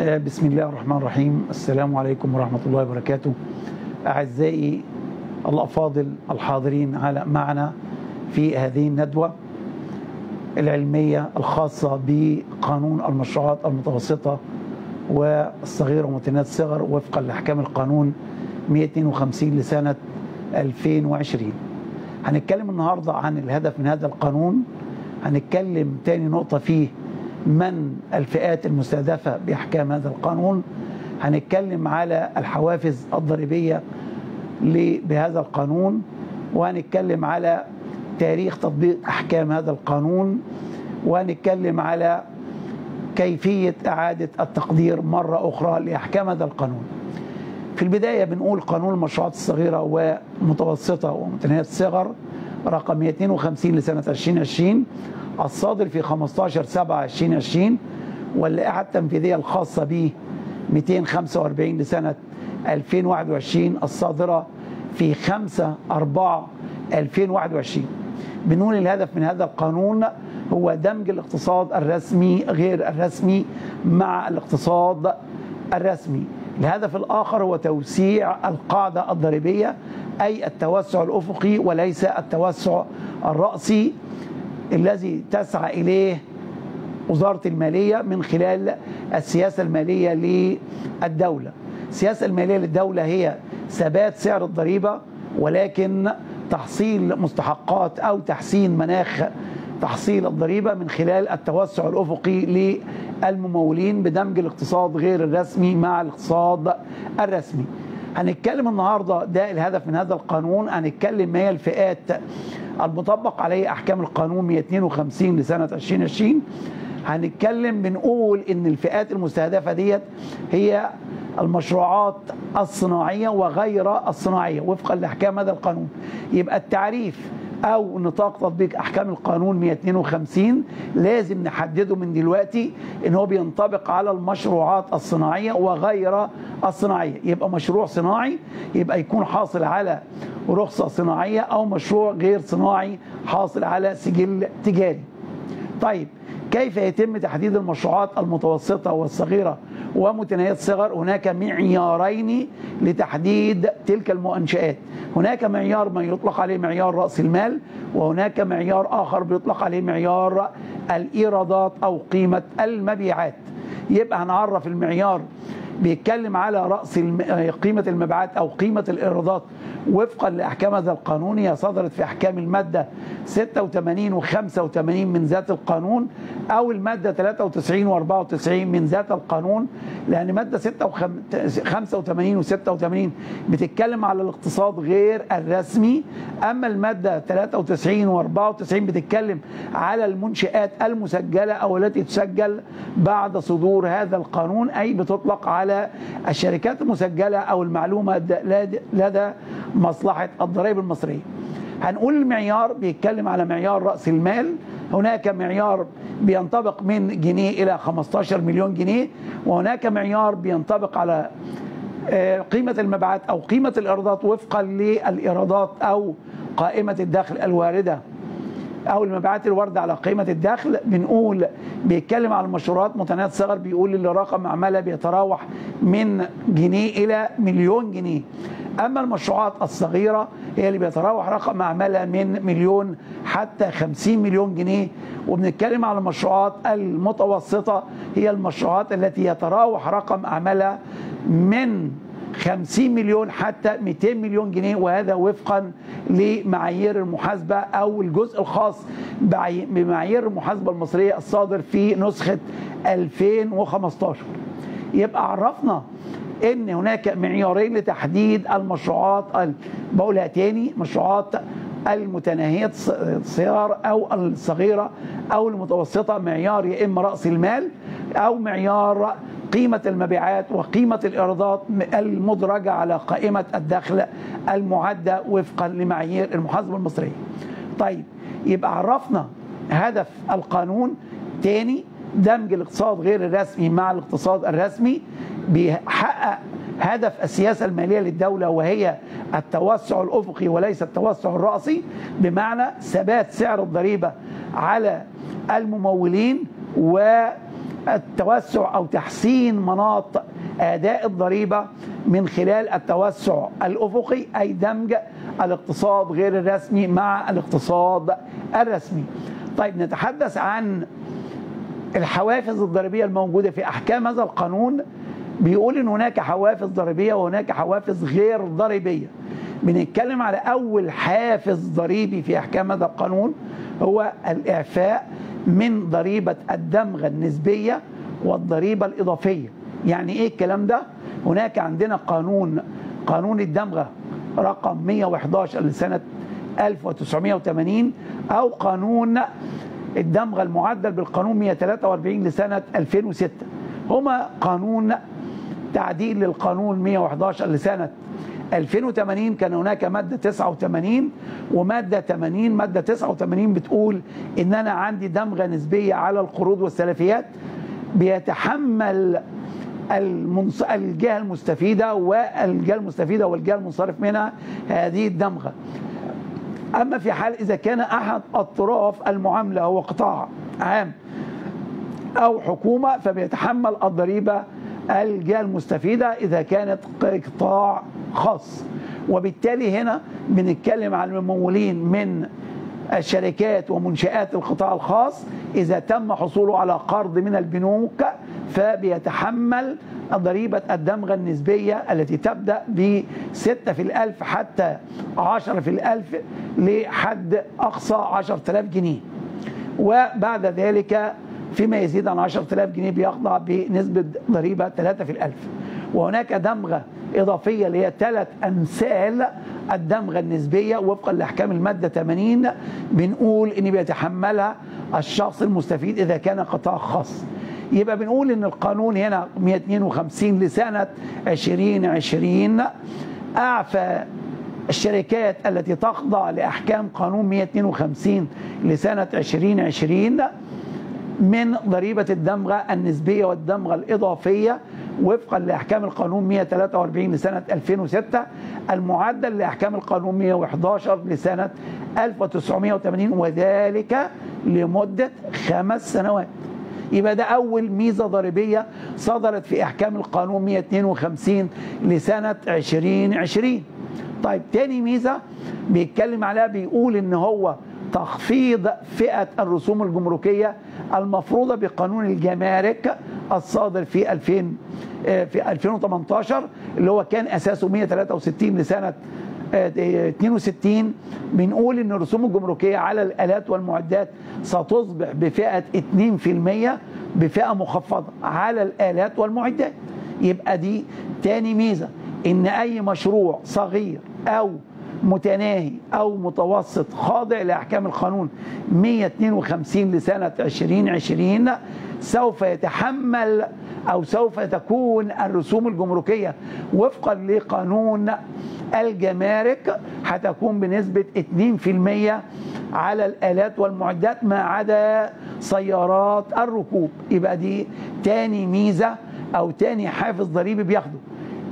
بسم الله الرحمن الرحيم. السلام عليكم ورحمة الله وبركاته. أعزائي الأفاضل الحاضرين معنا في هذه الندوة العلمية الخاصة بقانون المشروعات المتوسطة والصغيرة ومتناهية الصغر وفقا لأحكام القانون 152 لسنة 2020. هنتكلم النهاردة عن الهدف من هذا القانون. هنتكلم تاني نقطة فيه من الفئات المستهدفة بأحكام هذا القانون. هنتكلم على الحوافز الضريبية بهذا القانون، وهنتكلم على تاريخ تطبيق أحكام هذا القانون، وهنتكلم على كيفية إعادة التقدير مرة أخرى لأحكام هذا القانون. في البداية بنقول قانون المشروعات الصغيرة والمتوسطة ومتناهية الصغر رقم 252 لسنة 2020 الصادر في 15/7/2020، واللائحة التنفيذية الخاصة به 245 لسنة 2021 الصادرة في 5/4/2021. بنقول الهدف من هذا القانون هو دمج الاقتصاد الرسمي غير الرسمي مع الاقتصاد الرسمي. الهدف الآخر هو توسيع القاعدة الضريبية، أي التوسع الأفقي وليس التوسع الرأسي الذي تسعى إليه وزارة المالية من خلال السياسة المالية للدولة. السياسة المالية للدولة هي ثبات سعر الضريبة، ولكن تحصيل مستحقات أو تحسين مناخ تحصيل الضريبة من خلال التوسع الأفقي للممولين بدمج الاقتصاد غير الرسمي مع الاقتصاد الرسمي. هنتكلم النهاردة ده الهدف من هذا القانون. هنتكلم ما هي الفئات المطبق عليه أحكام القانون 152 لسنة 2020. هنتكلم بنقول إن الفئات المستهدفة ديت هي المشروعات الصناعية وغير الصناعية وفقا لأحكام هذا القانون. يبقى التعريف أو نطاق تطبيق أحكام القانون 152 لازم نحدده من دلوقتي إن هو بينطبق على المشروعات الصناعية وغير الصناعية. يبقى مشروع صناعي يبقى يكون حاصل على رخصة صناعية، أو مشروع غير صناعي حاصل على سجل تجاري. طيب كيف يتم تحديد المشروعات المتوسطة والصغيرة ومتناهية الصغر؟ هناك معيارين لتحديد تلك المنشآت. هناك معيار ما يطلق عليه معيار رأس المال، وهناك معيار آخر بيطلق عليه معيار الإيرادات أو قيمة المبيعات. يبقى هنعرف المعيار بيتكلم على رأس قيمة المبيعات أو قيمة الإيرادات وفقا لأحكام هذا القانون. هي صدرت في أحكام المادة 86 و85 من ذات القانون، أو المادة 93 و94 من ذات القانون، لأن مادة 85 و86 بتتكلم على الاقتصاد غير الرسمي، أما المادة 93 و94 بتتكلم على المنشآت المسجلة أو التي تسجل بعد صدور هذا القانون، أي بتطلق على الشركات المسجلة أو المعلومة لدى مصلحة الضرائب المصرية. هنقول المعيار بيتكلم على معيار رأس المال. هناك معيار بينطبق من جنيه إلى 15 مليون جنيه، وهناك معيار بينطبق على قيمة المبيعات أو قيمة الإيرادات وفقا للإيرادات أو قائمة الدخل الواردة أو المبيعات الواردة على قيمة الدخل. بنقول بيتكلم على المشروعات متناهية الصغر، بيقول اللي رقم أعمالها بيتراوح من جنيه إلى مليون جنيه. أما المشروعات الصغيرة هي اللي بيتراوح رقم أعمالها من مليون حتى 50 مليون جنيه. وبنتكلم على المشروعات المتوسطة، هي المشروعات التي يتراوح رقم أعمالها من 50 مليون حتى 200 مليون جنيه، وهذا وفقا لمعايير المحاسبة أو الجزء الخاص بمعايير المحاسبة المصرية الصادر في نسخة 2015. يبقى عرفنا إن هناك معيارين لتحديد المشروعات، بقولها تاني، مشروعات المتناهية الصغر أو الصغيرة أو المتوسطة، معيار يا إما رأس المال أو معيار قيمة المبيعات وقيمة الإيرادات المدرجة على قائمة الدخل المعدة وفقا لمعايير المحاسبة المصرية. طيب يبقى عرفنا هدف القانون تاني، دمج الاقتصاد غير الرسمي مع الاقتصاد الرسمي. بيحقق هدف السياسة المالية للدولة، وهي التوسع الأفقي وليس التوسع الرأسي، بمعنى ثبات سعر الضريبة على الممولين و التوسع أو تحسين مناطق أداء الضريبة من خلال التوسع الأفقي، أي دمج الاقتصاد غير الرسمي مع الاقتصاد الرسمي. طيب، نتحدث عن الحوافز الضريبية الموجودة في أحكام هذا القانون. بيقول إن هناك حوافز ضريبية وهناك حوافز غير ضريبية. بنتكلم على أول حافز ضريبي في أحكام هذا القانون هو الإعفاء من ضريبة الدمغة النسبية والضريبة الإضافية. يعني إيه الكلام ده؟ هناك عندنا قانون الدمغة رقم 111 لسنة 1980، أو قانون الدمغة المعدل بالقانون 143 لسنة 2006. هما قانون تعديل للقانون 111 لسنة 2080. كان هناك مادة 89 ومادة 80. مادة 89 بتقول إن أنا عندي دمغة نسبية على القروض والسلفيات بيتحمل الجهة المستفيدة والجهة المنصرف منها هذه الدمغة، أما في حال إذا كان أحد أطراف المعاملة هو قطاع عام أو حكومة فبيتحمل الضريبة الجهة المستفيدة إذا كانت قطاع خاص. وبالتالي هنا بنتكلم عن الممولين من الشركات ومنشآت القطاع الخاص، إذا تم حصوله على قرض من البنوك فبيتحمل ضريبة الدمغة النسبية التي تبدأ ب 6 في الألف حتى 10 في الألف لحد أقصى 10,000 جنيه، وبعد ذلك فيما يزيد عن 10,000 جنيه بيخضع بنسبة ضريبة 3 في الألف. وهناك دمغة إضافية اللي هي 3 أمثال الدمغة النسبية وفقا لأحكام المادة 80، بنقول إن بيتحملها الشخص المستفيد إذا كان قطاع خاص. يبقى بنقول إن القانون هنا 152 لسنة 2020 أعفى الشركات التي تخضع لأحكام قانون 152 لسنة 2020 من ضريبة الدمغة النسبية والدمغة الإضافية وفقا لأحكام القانون 143 لسنة 2006 المعدل لأحكام القانون 111 لسنة 1980، وذلك لمدة 5 سنوات. يبقى ده أول ميزة ضريبية صدرت في أحكام القانون 152 لسنة 2020. طيب، تاني ميزة بيتكلم عليها بيقول إن هو تخفيض فئة الرسوم الجمركية المفروضة بقانون الجمارك الصادر في 2018 اللي هو كان أساسه 163 لسنة 62. بنقول إن الرسوم الجمركية على الآلات والمعدات ستصبح بفئة 2% بفئة مخفضة على الآلات والمعدات. يبقى دي تاني ميزة، إن أي مشروع صغير أو متناهي أو متوسط خاضع لأحكام القانون 152 لسنة 2020 سوف يتحمل أو سوف تكون الرسوم الجمركية وفقا لقانون الجمارك هتكون بنسبة 2% على الآلات والمعدات ما عدا سيارات الركوب. يبقى دي تاني ميزة أو تاني حافز ضريبي بياخده.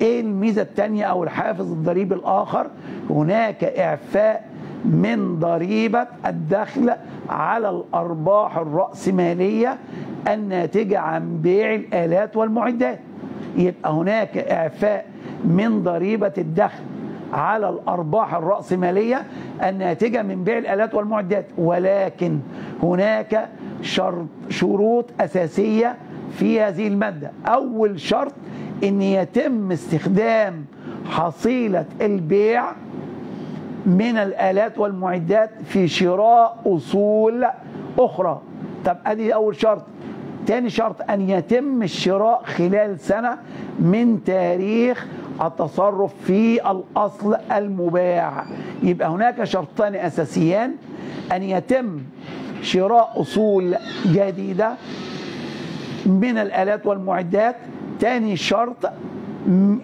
ايه الميزة التانية او الحافز الضريبي الاخر؟ هناك اعفاء من ضريبة الدخل على الارباح الرأسمالية الناتجة عن بيع الالات والمعدات. يبقى هناك اعفاء من ضريبة الدخل على الارباح الرأسمالية الناتجة من بيع الالات والمعدات، ولكن هناك شروط اساسية في هذه المادة. اول شرط إن يتم استخدام حصيلة البيع من الآلات والمعدات في شراء أصول أخرى. طب أدي أول شرط. تاني شرط أن يتم الشراء خلال سنة من تاريخ التصرف في الأصل المباع. يبقى هناك شرطان أساسيان، أن يتم شراء أصول جديدة من الآلات والمعدات. تاني شرط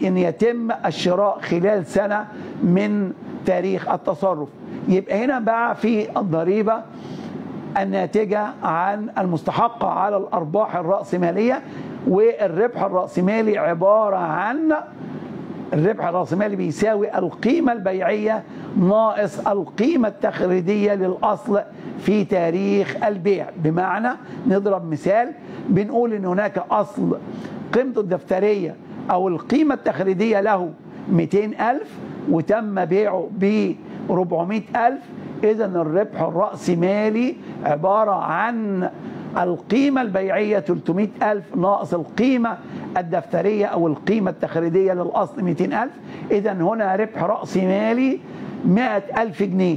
أن يتم الشراء خلال سنة من تاريخ التصرف. يبقى هنا بقى في الضريبة الناتجة عن المستحقة على الأرباح الرأسمالية، والربح الرأسمالي عبارة عن الربح الراسمالي بيساوي القيمة البيعية ناقص القيمة التخريدية للأصل في تاريخ البيع. بمعنى نضرب مثال، بنقول إن هناك أصل قيمته الدفترية أو القيمة التخريدية له 200,000 وتم بيعه ب 400,000، إذا الربح الرأسمالي عبارة عن القيمة البيعية 300,000 ناقص القيمة الدفترية أو القيمة التخريدية للأصل 200,000، إذا هنا ربح رأسي مالي 100,000 جنيه.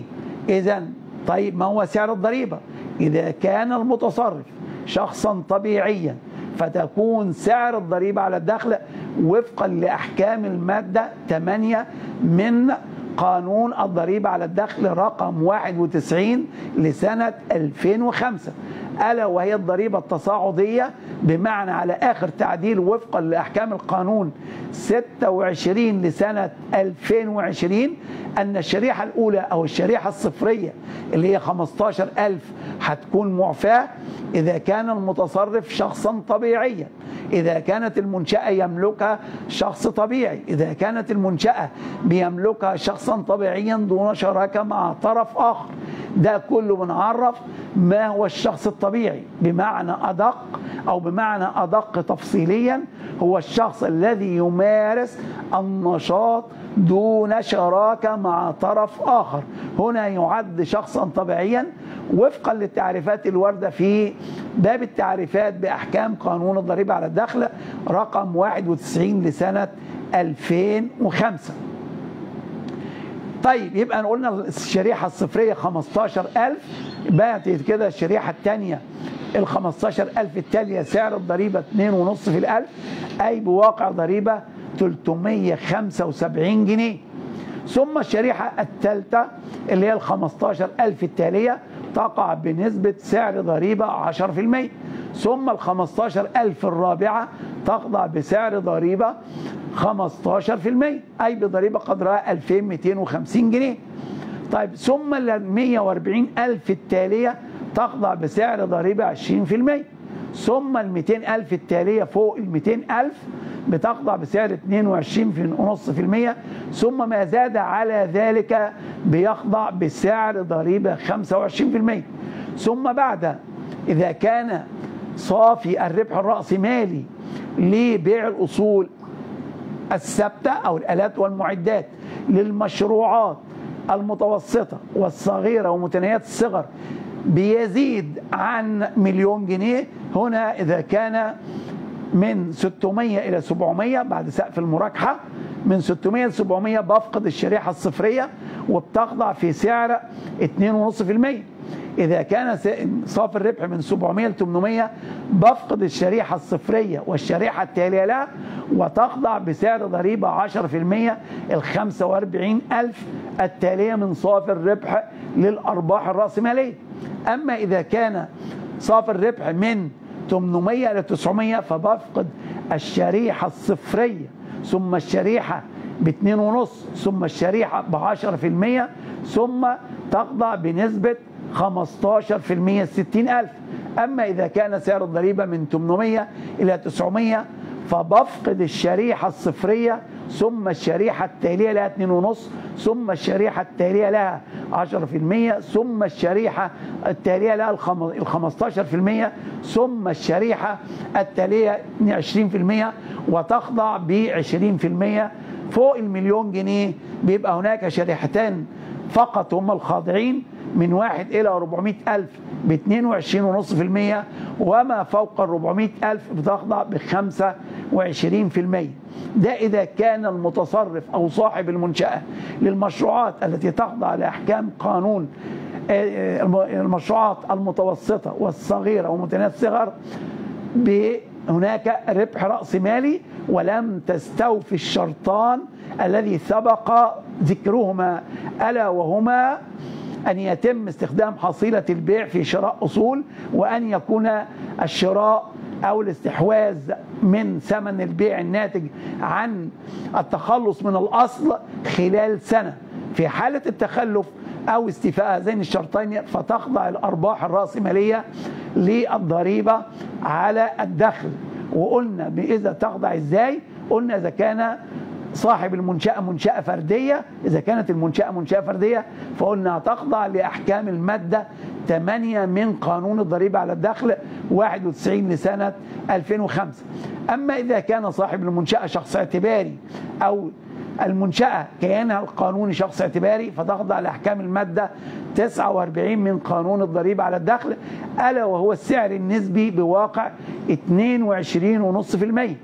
إذا طيب ما هو سعر الضريبة؟ إذا كان المتصرف شخصا طبيعيا فتكون سعر الضريبة على الدخل وفقا لأحكام المادة 8 من قانون الضريبة على الدخل رقم 91 لسنة 2005، ألا وهي الضريبة التصاعدية، بمعنى على آخر تعديل وفقا لأحكام القانون 26 لسنة 2020 أن الشريحة الأولى أو الشريحة الصفرية اللي هي 15,000 هتكون معفاة إذا كان المتصرف شخصا طبيعيا، إذا كانت المنشأة يملكها شخص طبيعي، إذا كانت المنشأة بيملكها شخصا طبيعيا دون شراكة مع طرف آخر. ده كله بنعرف ما هو الشخص الطبيعي، بمعنى أدق أو بمعنى أدق تفصيليا هو الشخص الذي يمارس النشاط دون شراكة مع طرف آخر، هنا يعد شخصا طبيعيا وفقا للتعريفات الواردة في باب التعريفات بأحكام قانون الضريبة على الدخل رقم 91 لسنة 2005. طيب يبقى قلنا الشريحة الصفرية 15,000، بقت كده الشريحة الثانية ال 15,000 التالية سعر الضريبة 2.5%، أي بواقع ضريبة 375 جنيه. ثم الشريحة الثالثة اللي هي ال 15,000 التالية تقع بنسبة سعر ضريبة 10%، ثم ال 15,000 الرابعة تخضع بسعر ضريبة 15%، أي بضريبة قدرها 2250 جنيه. طيب ثم ال 140,000 التالية تخضع بسعر ضريبة 20%، ثم ال 200,000 التالية فوق ال 200,000 بتخضع بسعر 22.5%، ثم ما زاد على ذلك بيخضع بسعر ضريبة 25%. ثم بعد إذا كان صافي الربح الرأسمالي لبيع الأصول الثابتة أو الآلات والمعدات للمشروعات المتوسطة والصغيرة ومتناهية الصغر بيزيد عن 1,000,000 جنيه، هنا إذا كان من 600 إلى 700 بعد سقف المراجحة، من 600 إلى 700 بفقد الشريحة الصفرية وبتخضع في سعر 2.5%. إذا كان صافي الربح من 700 ل 800 بفقد الشريحة الصفرية والشريحة التالية لها وتخضع بسعر ضريبة 10%، ال 45,000 التالية من صافي الربح للأرباح الرأسمالية. أما إذا كان صافي الربح من 800 إلى 900 فبفقد الشريحة الصفرية ثم الشريحة ب2.5 ثم الشريحة ب10%، ثم تخضع بنسبة 15% 60,000. أما إذا كان سعر الضريبة من 800 إلى 900 فبفقد الشريحة الصفرية ثم الشريحة التالية لها 2.5 ثم الشريحة التالية لها 10% ثم الشريحة التالية لها 15% ثم الشريحة التالية 20% وتخضع ب20% فوق 1,000,000 جنيه. بيبقى هناك شريحتان فقط هم الخاضعين، من 1 إلى 400,000 ب22.5% وما فوق ال 400,000 بتخضع ب25%. ده إذا كان المتصرف أو صاحب المنشأة للمشروعات التي تخضع لأحكام قانون المشروعات المتوسطة والصغيرة ومتناهية الصغر هناك ربح رأسمالي ولم تستوفي الشرطان الذي سبق ذكرهما، ألا وهما أن يتم استخدام حصيلة البيع في شراء أصول، وأن يكون الشراء أو الاستحواذ من ثمن البيع الناتج عن التخلص من الأصل خلال سنة. في حالة التخلف أو استيفاء هذين الشرطين فتخضع الأرباح الرأسمالية للضريبة على الدخل. وقلنا بإذا تخضع إزاي؟ قلنا إذا كان صاحب المنشأة منشأة فردية. إذا كانت المنشأة منشأة فردية فقلنا تخضع لأحكام المادة 8 من قانون الضريبة على الدخل 91 لسنة 2005. أما إذا كان صاحب المنشأة شخص اعتباري أو المنشأة كيانها القانوني شخص اعتباري فتخضع لأحكام المادة 49 من قانون الضريبة على الدخل، ألا وهو السعر النسبي بواقع 22.5%.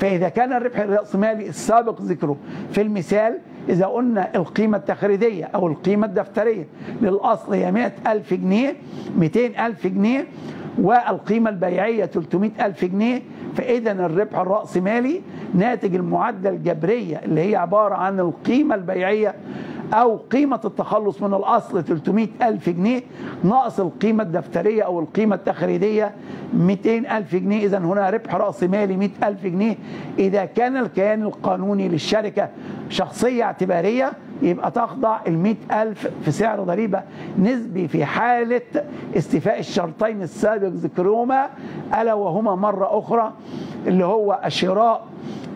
فإذا كان الربح الرأسمالي السابق ذكره في المثال، إذا قلنا القيمة التخريدية أو القيمة الدفترية للأصل هي 100,000 جنيه 200,000 جنيه والقيمة البيعية 300,000 جنيه، فإذا الربح الرأسمالي ناتج المعادلة الجبرية اللي هي عبارة عن القيمة البيعية أو قيمة التخلص من الأصل 300,000 جنيه ناقص القيمة الدفترية أو القيمة التخريدية 200,000 جنيه، إذا هنا ربح رأسمالي 100,000 جنيه. إذا كان الكيان القانوني للشركة شخصية اعتبارية يبقى تخضع 100,000 في سعر ضريبة نسبي في حالة استيفاء الشرطين السابق ذكرهما، ألا وهما مرة أخرى اللي هو شراء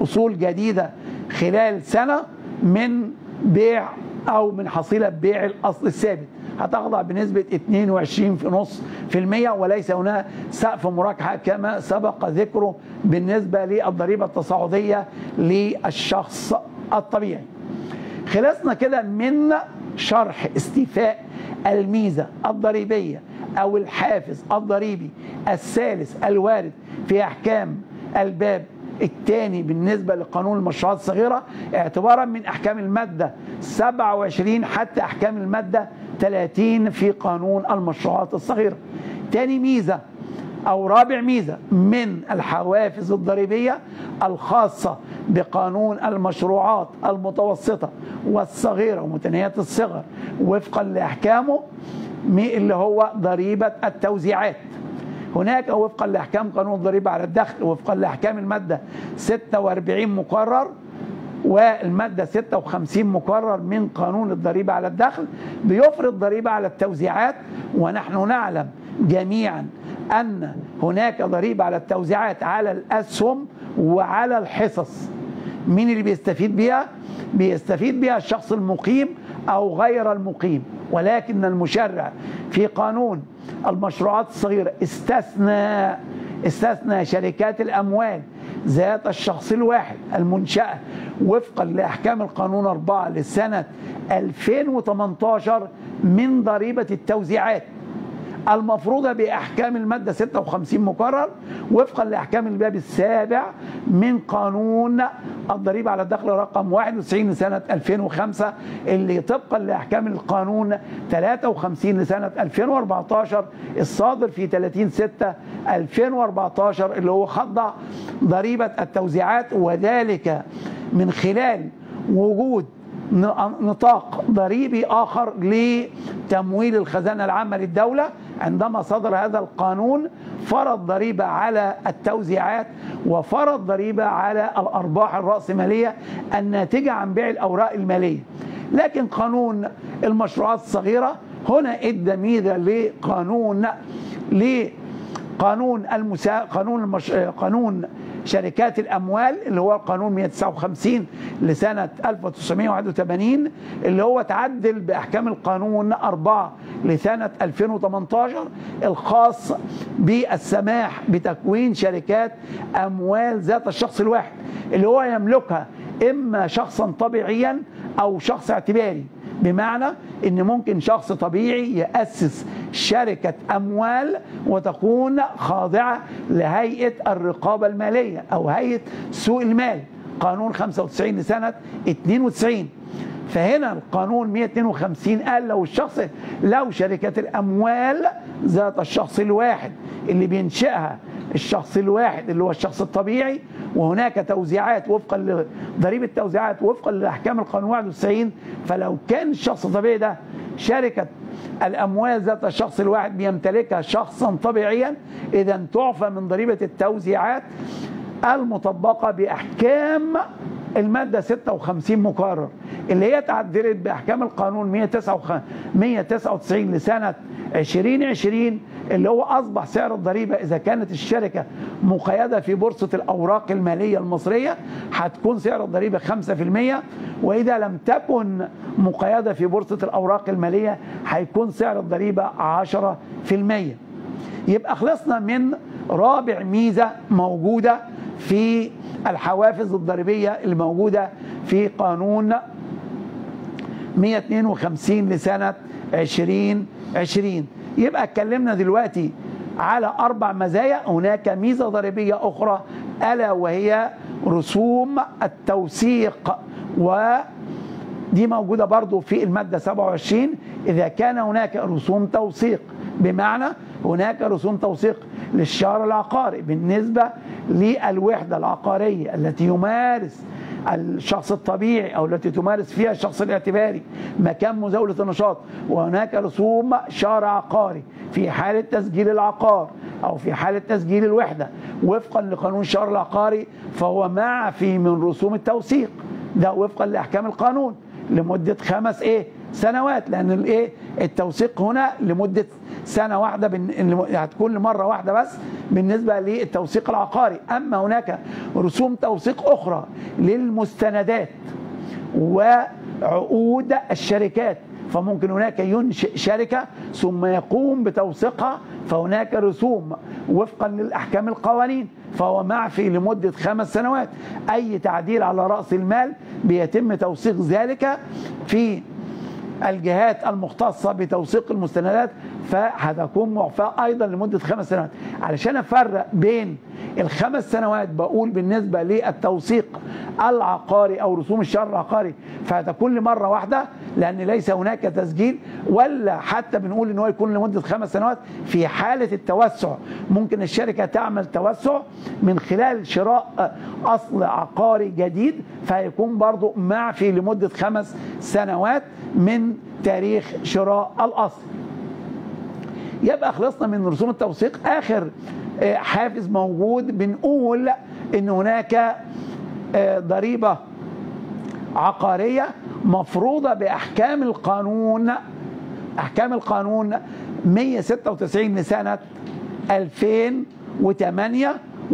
أصول جديدة خلال سنة من بيع أو من حصيلة بيع الأصل الثابت، هتخضع بنسبة 22.5% وليس هنا سقف مراجحة كما سبق ذكره بالنسبة للضريبة التصاعدية للشخص الطبيعي. خلصنا كده من شرح استيفاء الميزة الضريبية أو الحافز الضريبي الثالث الوارد في أحكام الباب الثاني بالنسبة لقانون المشروعات الصغيرة اعتبارا من أحكام المادة 27 حتى أحكام المادة 30 في قانون المشروعات الصغيرة. تاني ميزة أو رابع ميزة من الحوافز الضريبية الخاصة بقانون المشروعات المتوسطة والصغيرة ومتناهية الصغر وفقا لأحكامه اللي هو ضريبة التوزيعات. هناك وفقا لأحكام قانون الضريبة على الدخل وفقا لأحكام المادة 46 مقرر والمادة 56 مقرر من قانون الضريبة على الدخل بيفرض ضريبة على التوزيعات، ونحن نعلم جميعا أن هناك ضريبة على التوزيعات على الأسهم وعلى الحصص. مين اللي بيستفيد بيها؟ بيستفيد بيها الشخص المقيم أو غير المقيم، ولكن المشرع في قانون المشروعات الصغيرة استثنى شركات الأموال ذات الشخص الواحد المنشأة وفقا لأحكام القانون 4 لسنة 2018 من ضريبة التوزيعات المفروضة بأحكام المادة 56 مكرر وفقا لأحكام الباب السابع من قانون الضريبة على الدخل رقم 91 لسنة 2005 اللي طبقا لأحكام القانون 53 لسنة 2014 الصادر في 30/6/2014 اللي هو خضع ضريبة التوزيعات، وذلك من خلال وجود نطاق ضريبي آخر لتمويل الخزانة العامة للدولة. عندما صدر هذا القانون فرض ضريبة على التوزيعات وفرض ضريبة على الأرباح الرأسمالية الناتجة عن بيع الأوراق المالية، لكن قانون المشروعات الصغيرة هنا ادى ميزة لقانون شركات الأموال اللي هو القانون 159 لسنة 1981 اللي هو تعدل بأحكام القانون 4 لسنة 2018 الخاص بالسماح بتكوين شركات أموال ذات الشخص الواحد اللي هو يملكها إما شخصا طبيعيا أو شخص اعتباري، بمعنى إن ممكن شخص طبيعي يأسس شركة أموال وتكون خاضعة لهيئة الرقابة المالية أو هيئة سوق المال قانون 95 لسنة 92. فهنا القانون 152 قال لو شركة الأموال ذات الشخص الواحد اللي بينشئها الشخص الواحد اللي هو الشخص الطبيعي وهناك توزيعات وفقا لضريبة التوزيعات وفقا لأحكام القانون 91، فلو كان الشخص الطبيعي ده شركة الأموال ذات الشخص الواحد بيمتلكها شخصا طبيعيا إذا تعفى من ضريبة التوزيعات المطبقة بأحكام المادة 56 مكرر اللي هي تعدلت بأحكام القانون 199 لسنة 2020 اللي هو أصبح سعر الضريبة إذا كانت الشركة مقيدة في بورصة الأوراق المالية المصرية هتكون سعر الضريبة 5%، وإذا لم تكن مقيدة في بورصة الأوراق المالية هيكون سعر الضريبة 10%. يبقى خلصنا من رابع ميزة موجودة في الحوافز الضريبية الموجودة في قانون 152 لسنة 2020. يبقى اتكلمنا دلوقتي على 4 مزايا. هناك ميزة ضريبية أخرى ألا وهي رسوم التوثيق، ودي موجودة برضو في المادة 27 إذا كان هناك رسوم توثيق، بمعنى هناك رسوم توثيق للشهر العقاري بالنسبة للوحدة العقارية التي يمارس الشخص الطبيعي أو التي تمارس فيها الشخص الاعتباري مكان مزاولة النشاط، وهناك رسوم شهر عقاري في حالة تسجيل العقار أو في حالة تسجيل الوحدة وفقا لقانون الشهر العقاري، فهو معفي من رسوم التوثيق ده وفقا لأحكام القانون لمدة 5 سنوات، لأن التوثيق هنا لمدة سنة واحدة هتكون لمرة واحدة بس بالنسبة للتوثيق العقاري. أما هناك رسوم توثيق أخرى للمستندات وعقود الشركات، فممكن هناك ينشئ شركة ثم يقوم بتوثيقها، فهناك رسوم وفقا للأحكام القوانين، فهو معفي لمدة 5 سنوات. أي تعديل على رأس المال بيتم توثيق ذلك في الجهات المختصة بتوثيق المستندات، فهتكون معفاة أيضا لمدة 5 سنوات. علشان أفرق بين ال5 سنوات بقول بالنسبة للتوثيق العقاري أو رسوم الشهر العقاري فهتكون لمرة واحدة لأن ليس هناك تسجيل، ولا حتى بنقول إن هو يكون لمدة 5 سنوات في حالة التوسع. ممكن الشركة تعمل توسع من خلال شراء أصل عقاري جديد، فهيكون برضو معفي لمدة 5 سنوات من تاريخ شراء الأصل. يبقى خلصنا من رسوم التوثيق. آخر حافز موجود بنقول إن هناك ضريبة عقارية مفروضة بأحكام القانون، أحكام القانون 196 لسنة 2008،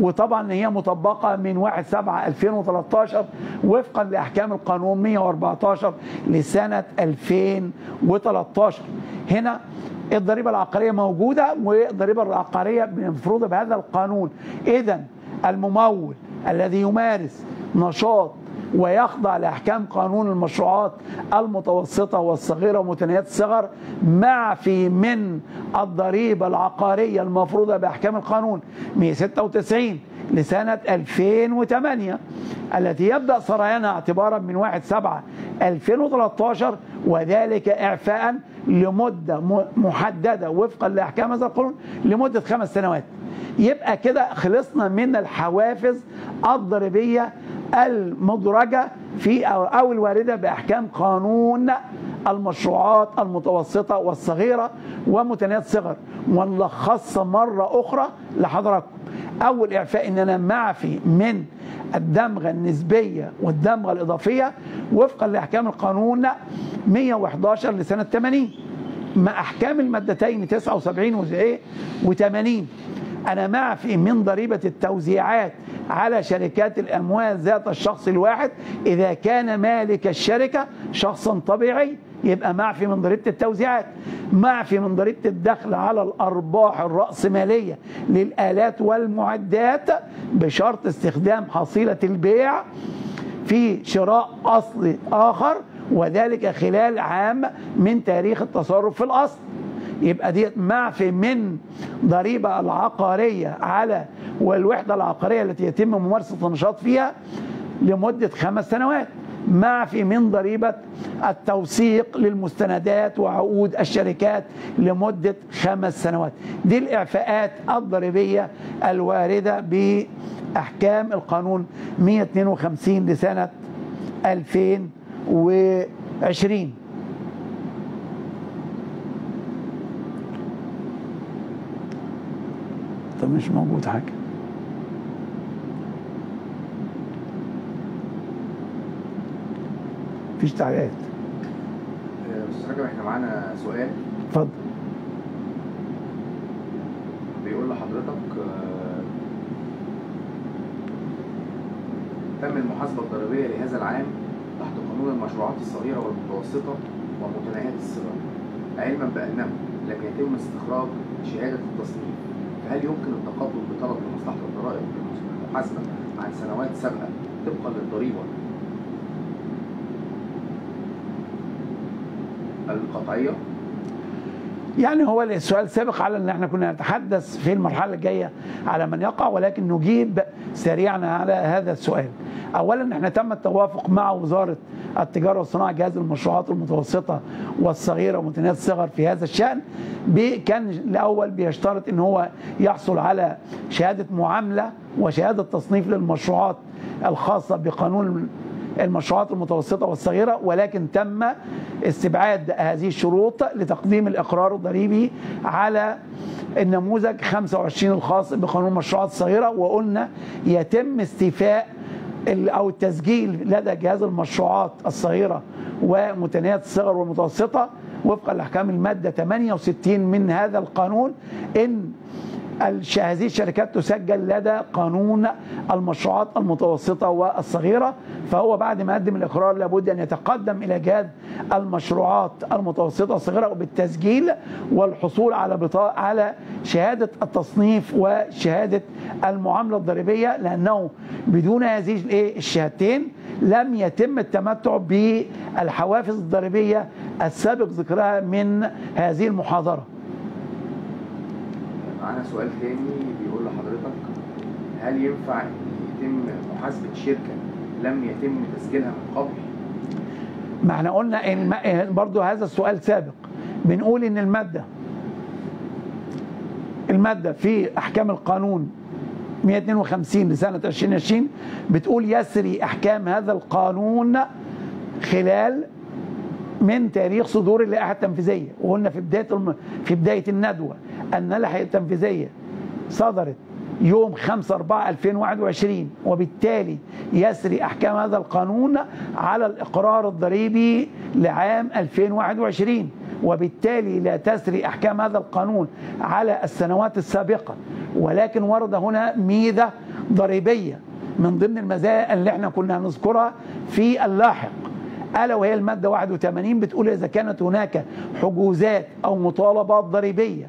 وطبعا هي مطبقة من 1/7/2013 وفقا لأحكام القانون 114 لسنة 2013. هنا الضريبة العقارية موجودة، والضريبة العقارية مفروضة بهذا القانون. إذن الممول الذي يمارس نشاط ويخضع لأحكام قانون المشروعات المتوسطة والصغيرة ومتناهية الصغر معفي من الضريبة العقارية المفروضة بأحكام القانون 196 لسنة 2008 التي يبدأ سريانها اعتبارا من 1/7/2013، وذلك إعفاء لمدة محددة وفقا لأحكام هذا القانون لمدة 5 سنوات. يبقى كده خلصنا من الحوافز الضريبية المدرجة في أو الواردة بأحكام قانون المشروعات المتوسطة والصغيرة ومتناهية الصغر. ونلخص مرة أخرى لحضراتكم. أول إعفاء إن أنا معفي من الدمغة النسبية والدمغة الإضافية وفقا لأحكام القانون 111 لسنة 80 مع أحكام المادتين 79 و80. أنا معفي من ضريبة التوزيعات على شركات الأموال ذات الشخص الواحد إذا كان مالك الشركة شخصا طبيعي، يبقى معفي من ضريبة التوزيعات. معفي من ضريبة الدخل على الأرباح الرأسمالية للآلات والمعدات بشرط استخدام حصيلة البيع في شراء أصل آخر، وذلك خلال عام من تاريخ التصرف في الأصل. يبقى دي معفي من ضريبة العقارية على والوحدة العقارية التي يتم ممارسة النشاط فيها لمدة 5 سنوات. معفي من ضريبة التوثيق للمستندات وعقود الشركات لمدة 5 سنوات. دي الإعفاءات الضريبية الواردة بأحكام القانون 152 لسنة 2020. طب مش موجود حاجة. مفيش تعليقات. استاذ حاجة احنا معانا سؤال. اتفضل. حضرتك تم المحاسبة الضريبية لهذا العام تحت قانون المشروعات الصغيرة والمتوسطة ومتناهية الصغر، علما بأنه لم يتم استخراج شهادة التصنيف، فهل يمكن التقدم بطلب لمصلحة الضرائب بالمحاسبة عن سنوات سابقة طبقا للضريبة القطعية؟ يعني هو السؤال سابق على ان احنا كنا نتحدث في المرحله الجايه على من يقع، ولكن نجيب سريعا على هذا السؤال. اولا احنا تم التوافق مع وزاره التجاره والصناعه جهاز المشروعات المتوسطه والصغيره ومتناهيه الصغر في هذا الشان، كان الاول بيشترط ان هو يحصل على شهاده معامله وشهاده تصنيف للمشروعات الخاصه بقانون المشروعات المتوسطة والصغيرة، ولكن تم استبعاد هذه الشروط لتقديم الإقرار الضريبي على النموذج 25 الخاص بقانون المشروعات الصغيرة، وقلنا يتم استيفاء أو التسجيل لدى جهاز المشروعات الصغيرة ومتناهية الصغر والمتوسطة وفقا لأحكام المادة 68 من هذا القانون إن هذه الشركات تسجل لدى قانون المشروعات المتوسطة والصغيرة. فهو بعد ما قدم الإقرار لابد أن يتقدم إلى جهاز المشروعات المتوسطة والصغيرة بالتسجيل والحصول على شهادة التصنيف وشهادة المعاملة الضريبية، لأنه بدون هذه الشهادتين لم يتم التمتع بالحوافز الضريبية السابق ذكرها من هذه المحاضرة. معانا سؤال تاني بيقول لحضرتك هل ينفع يتم محاسبة شركة لم يتم تسجيلها من قبل؟ ما احنا قلنا ان برضو هذا السؤال سابق، بنقول ان المادة في احكام القانون 152 لسنة 2020 بتقول يسري احكام هذا القانون خلال من تاريخ صدور اللائحة التنفيذية، وقلنا في بداية الندوة أن اللائحة التنفيذية صدرت يوم 5/4/2021، وبالتالي يسري أحكام هذا القانون على الإقرار الضريبي لعام 2021، وبالتالي لا تسري أحكام هذا القانون على السنوات السابقة. ولكن ورد هنا ميزة ضريبية من ضمن المزايا اللي احنا كنا هنذكرها في اللاحق، ألا وهي المادة 81 بتقول إذا كانت هناك حجوزات أو مطالبات ضريبية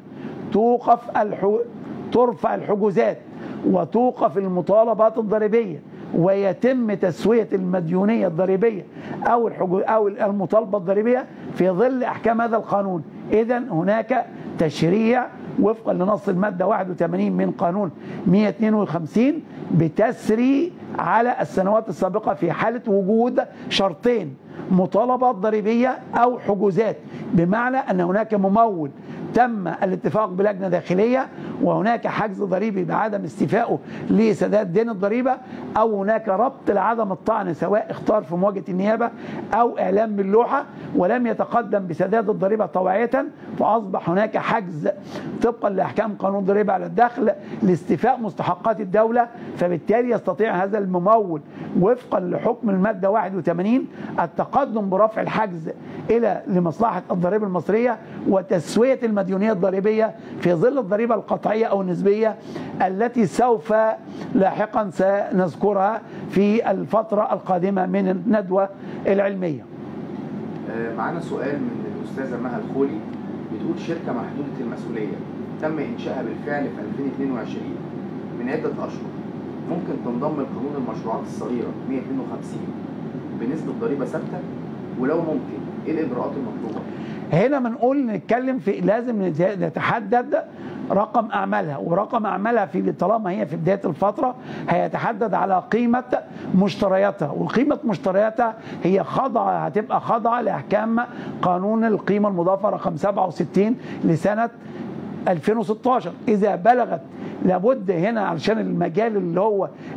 ترفع الحجوزات وتوقف المطالبات الضريبية ويتم تسوية المديونية الضريبية أو المطالبة الضريبية في ظل أحكام هذا القانون. إذن هناك تشريع وفقا لنص المادة 81 من قانون 152 بتسري على السنوات السابقة في حالة وجود شرطين، مطالبات ضريبية أو حجوزات، بمعنى أن هناك ممول تم الاتفاق بلجنة داخلية وهناك حجز ضريبي بعدم استيفائه لسداد دين الضريبة، أو هناك ربط لعدم الطعن سواء اختار في مواجهة النيابة أو إعلام باللوحة ولم يتقدم بسداد الضريبة طوعية، فأصبح هناك حجز طبقا لأحكام قانون الضريبة على الدخل لاستيفاء مستحقات الدولة، فبالتالي يستطيع هذا الممول وفقا لحكم المادة 81 التقدم برفع الحجز لمصلحة الضريبة المصرية وتسوية المديونية الضريبية في ظل الضريبة القطعية أو النسبية التي سوف لاحقا سنذكرها في الفترة القادمة من الندوة العلمية. معنا سؤال من الأستاذة مها الخولي بتقول شركة محدودة المسؤولية تم إنشائها بالفعل في 2022 من عدة أشهر، ممكن تنضم لقانون المشروعات الصغيرة 152 بنسبة ضريبة ثابتة؟ ولو ممكن ايه الاجراءات المطلوبه؟ هنا بنقول نتكلم في لازم نتحدد رقم اعمالها، ورقم اعمالها في طالما هي في بدايه الفتره هيتحدد على قيمه مشترياتها، وقيمه مشترياتها هي هتبقى خاضعه لاحكام قانون القيمه المضافه رقم 67 لسنه 2016 اذا بلغت. لابد هنا علشان المجال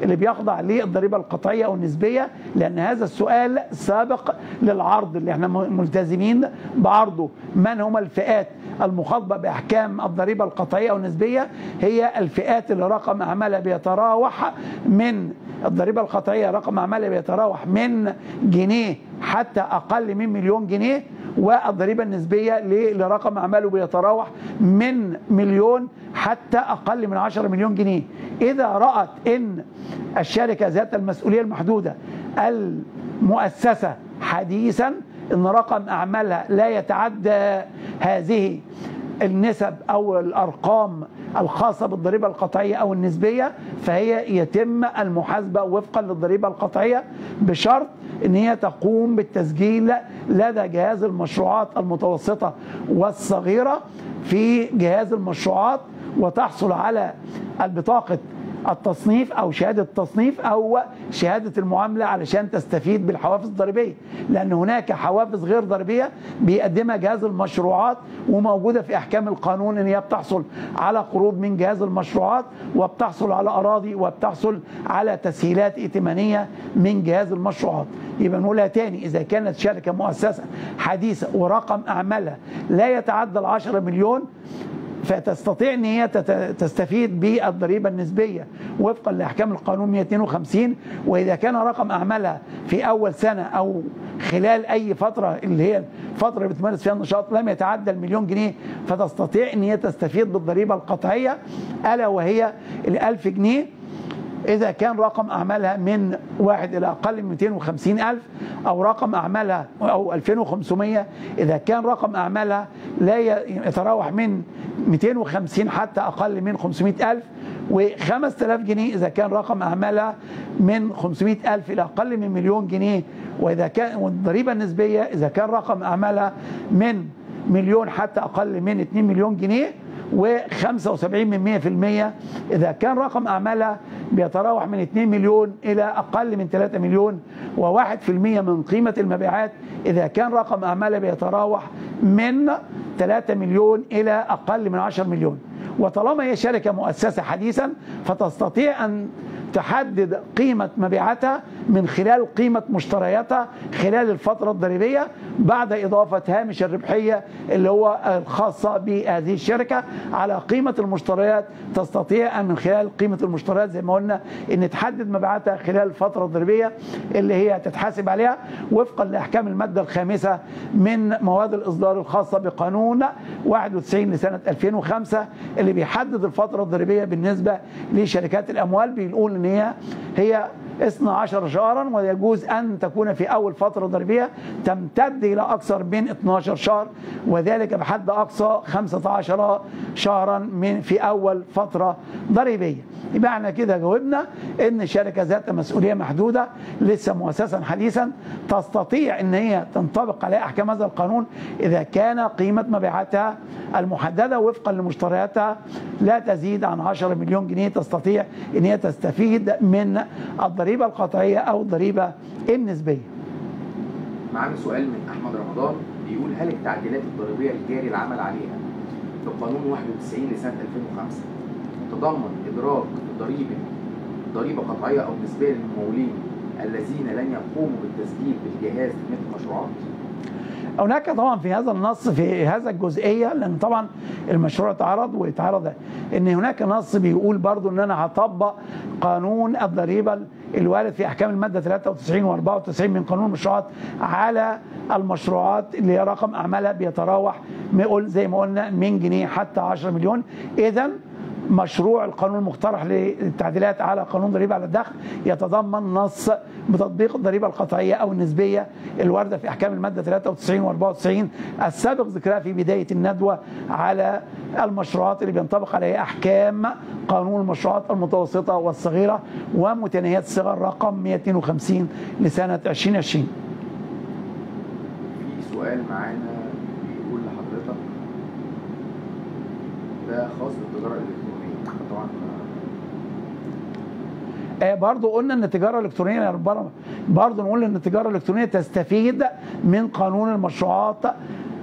اللي بيخضع للضريبه القطعيه او النسبيه، لان هذا السؤال سابق للعرض اللي احنا ملتزمين بعرضه. من هم الفئات المخاطبه باحكام الضريبه القطعيه او النسبيه؟ هي الفئات اللي رقم اعمالها بيتراوح من الضريبه القطعيه رقم اعمالها بيتراوح من جنيه حتى أقل من مليون جنيه، والضريبة النسبية لرقم أعماله بيتراوح من مليون حتى أقل من 10 مليون جنيه. إذا رأت إن الشركة ذات المسؤولية المحدودة المؤسسة حديثا إن رقم أعمالها لا يتعدى هذه النسب أو الأرقام الخاصة بالضريبة القطعية أو النسبية، فهي يتم المحاسبة وفقا للضريبة القطعية، بشرط أن هي تقوم بالتسجيل لدى جهاز المشروعات المتوسطة والصغيرة في جهاز المشروعات، وتحصل على البطاقة التصنيف أو شهادة التصنيف أو شهادة المعاملة علشان تستفيد بالحوافز الضريبية، لأن هناك حوافز غير ضريبية بيقدمها جهاز المشروعات وموجودة في أحكام القانون، إن هي بتحصل على قروض من جهاز المشروعات، وبتحصل على أراضي، وبتحصل على تسهيلات ائتمانية من جهاز المشروعات. يبقى نقولها تاني، إذا كانت شركة مؤسسة حديثة ورقم أعمالها لا يتعدى 10 مليون، فتستطيع ان هي تستفيد بالضريبه النسبيه وفقا لاحكام القانون 252. واذا كان رقم اعمالها في اول سنه او خلال اي فتره اللي هي الفتره اللي بتمارس فيها النشاط لم يتعدى المليون جنيه، فتستطيع ان هي تستفيد بالضريبه القطعيه، الا وهي ال1000 جنيه إذا كان رقم أعمالها من 1 إلى أقل من 250 ألف، أو رقم أعمالها أو 2500 إذا كان رقم أعمالها لا يتراوح من 250 حتى أقل من 500 ألف، و5000 جنيه إذا كان رقم أعمالها من 500 ألف إلى أقل من مليون جنيه. وإذا كان والضريبة النسبية إذا كان رقم أعمالها من مليون حتى أقل من 2 مليون جنيه، و75% إذا كان رقم أعمالها بيتراوح من 2 مليون إلى أقل من 3 مليون، و1% من قيمة المبيعات إذا كان رقم أعمالها بيتراوح من 3 مليون إلى أقل من 10 مليون. وطالما هي شركة مؤسسة حديثا، فتستطيع أن تحدد قيمة مبيعاتها من خلال قيمة مشترياتها خلال الفترة الضريبية، بعد إضافة هامش الربحية اللي هو الخاصة بهذه الشركة على قيمة المشتريات. تستطيع أن من خلال قيمة المشتريات زي ما قلنا أن تحدد مبيعاتها خلال الفترة الضريبية اللي هي تتحاسب عليها وفقا لأحكام المادة الخامسة من مواد الإصدار الخاصة بقانون 91 لسنة 2005 اللي بيحدد الفترة الضريبية بالنسبة لشركات الأموال. بيقول إن هي 12 شهرا، ويجوز أن تكون في أول فترة ضريبية تمتد إلى أكثر من 12 شهر، وذلك بحد أقصى 15 شهرا من في أول فترة ضريبية. يبقى احنا كده جاوبنا إن شركة ذات مسؤولية محدودة لسه مؤسسا حديثا تستطيع إن هي تنطبق عليها أحكام هذا القانون إذا كان قيمة مبيعاتها المحددة وفقا لمشترياتها لا تزيد عن 10 مليون جنيه، تستطيع إن هي تستفيد من الضريبة القطعية أو الضريبة النسبية. معانا سؤال من أحمد رمضان بيقول: هل التعديلات الضريبية الجاري العمل عليها في القانون 91 لسنة 2005 تتضمن إدراج ضريبة قطعية أو نسبية للممولين الذين لن يقوموا بالتسجيل بالجهاز مثل مشروعات؟ هناك طبعا في هذا النص في هذا الجزئيه، لان طبعا المشروع اتعرض واتعرض ان هناك نص بيقول برضو ان انا هطبق قانون الضريبه الوارد في احكام الماده 93 و94 من قانون المشروعات على المشروعات اللي هي رقم اعمالها بيتراوح زي ما قلنا من جنيه حتى 10 مليون. اذا مشروع القانون المقترح للتعديلات على قانون ضريبة على الدخل يتضمن نص بتطبيق الضريبة القطعية أو النسبية الواردة في أحكام المادة 93 و94 السابق ذكرها في بداية الندوة على المشروعات اللي بينطبق عليها أحكام قانون المشروعات المتوسطة والصغيرة ومتناهية الصغر رقم 152 لسنة 2020. في سؤال معانا بيقول لحضرتك ده خاص بالتجارة الإلكترونية، طبعا برضه قلنا ان التجاره الالكترونيه برضه نقول ان التجاره الالكترونيه تستفيد من قانون المشروعات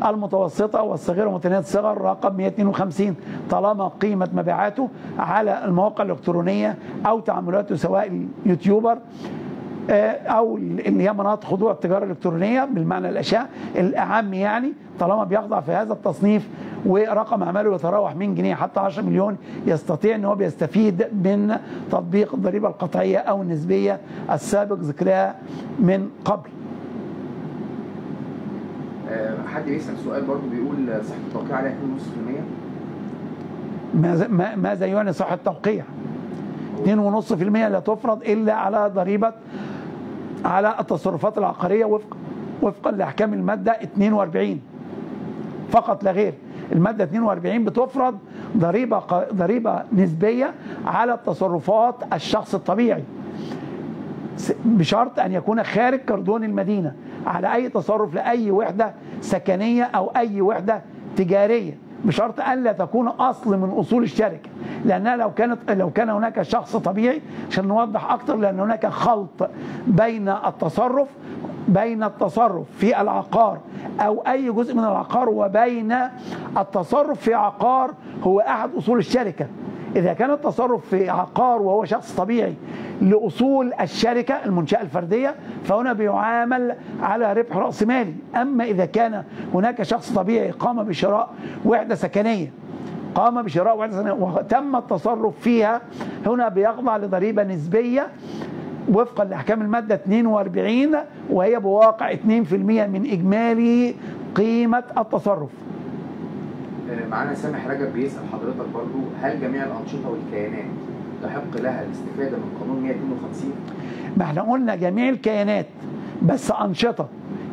المتوسطه والصغيره ومتناهيه الصغر رقم 152 طالما قيمه مبيعاته على المواقع الالكترونيه او تعاملاته سواء اليوتيوبر او اللي هي مناطق خضوع التجاره الالكترونيه بالمعنى الاعم، يعني طالما بيخضع في هذا التصنيف ورقم اعماله يتراوح من جنيه حتى 10 مليون يستطيع ان هو بيستفيد من تطبيق الضريبه القطعيه او النسبيه السابق ذكرها من قبل. حد بيسأل سؤال برضه بيقول صحة التوقيع عليها 2.5%. ماذا يعني صحة التوقيع؟ 2.5% لا تفرض إلا على ضريبة على التصرفات العقارية وفقا لأحكام المادة 42 فقط لا غير. المادة 42 بتفرض ضريبة نسبية على التصرفات الشخص الطبيعي بشرط أن يكون خارج كردون المدينة على أي تصرف لأي وحدة سكنية أو أي وحدة تجارية، بشرط أن لا تكون أصل من أصول الشركة، لأنها لو كان هناك شخص طبيعي، عشان نوضح أكتر، لأن هناك خلط بين التصرف في العقار أو أي جزء من العقار وبين التصرف في عقار هو أحد أصول الشركة. إذا كان التصرف في عقار وهو شخص طبيعي لأصول الشركة المنشأة الفردية فهنا بيعامل على ربح رأس مالي، أما إذا كان هناك شخص طبيعي قام بشراء وحدة سكنية وتم التصرف فيها هنا بيخضع لضريبة نسبية وفقا لأحكام المادة 42 وهي بواقع 2% من إجمالي قيمة التصرف. معانا سامح رجب بيسأل حضرتك برضو، هل جميع الأنشطة والكيانات تحق لها الاستفادة من قانون 152؟ ما احنا قلنا جميع الكيانات، بس أنشطة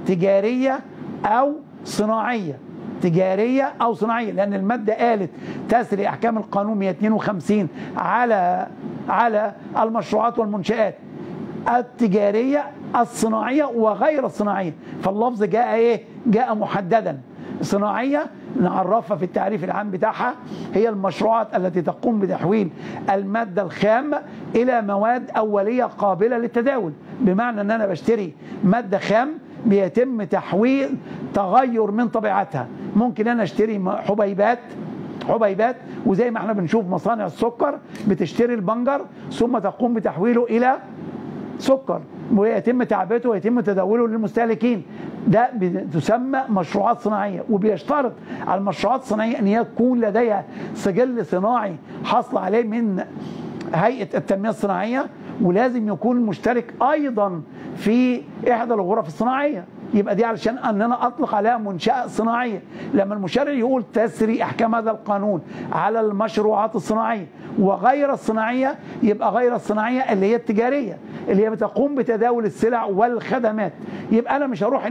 تجارية أو صناعية لأن المادة قالت تسري أحكام القانون 152 على المشروعات والمنشآت التجارية الصناعية وغير الصناعية، فاللفظ جاء جاء محددا. صناعية نعرفها في التعريف العام بتاعها هي المشروعات التي تقوم بتحويل المادة الخام إلى مواد أولية قابلة للتداول، بمعنى أن أنا بشتري مادة خام بيتم تغير من طبيعتها. ممكن أنا أشتري حبيبات وزي ما احنا بنشوف مصانع السكر بتشتري البنجر ثم تقوم بتحويله إلى سكر ويتم تعبئته ويتم تداوله للمستهلكين، ده بتسمى مشروعات صناعية، وبيشترط على المشروعات الصناعية أن يكون لديها سجل صناعي حصل عليه من هيئة التنمية الصناعية، ولازم يكون المشترك أيضا في إحدى الغرف الصناعية. يبقى دي علشان أننا أطلق عليها منشأة صناعية. لما المشرع يقول تسري أحكام هذا القانون على المشروعات الصناعية وغير الصناعية، يبقى غير الصناعية اللي هي التجارية اللي هي بتقوم بتداول السلع والخدمات. يبقى أنا مش هروح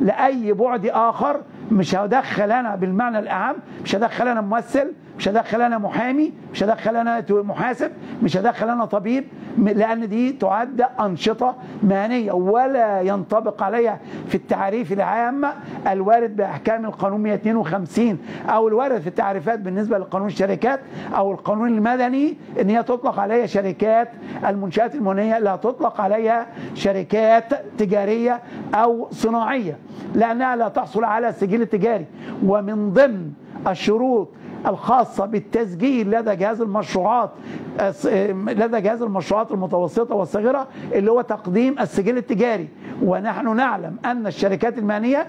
لأي بعد آخر، مش هدخل أنا بالمعنى الأعام، مش هدخل أنا ممثل، مش هدخل أنا محامي، مش هدخل أنا محاسب، مش هدخل أنا طبيب، لأن دي تعد أنشطة مهنية ولا ينطبق عليها في التعريف العام الوارد بأحكام القانون 152 أو الوارد في التعريفات بالنسبة لقانون الشركات أو القانون المدني، إن هي تطلق عليها شركات المنشآت المهنية، لا تطلق عليها شركات تجارية أو صناعية لأنها لا تحصل على سجل تجاري. ومن ضمن الشروط الخاصة بالتسجيل لدى جهاز المشروعات المتوسطة والصغيرة اللي هو تقديم السجل التجاري، ونحن نعلم أن الشركات المهنية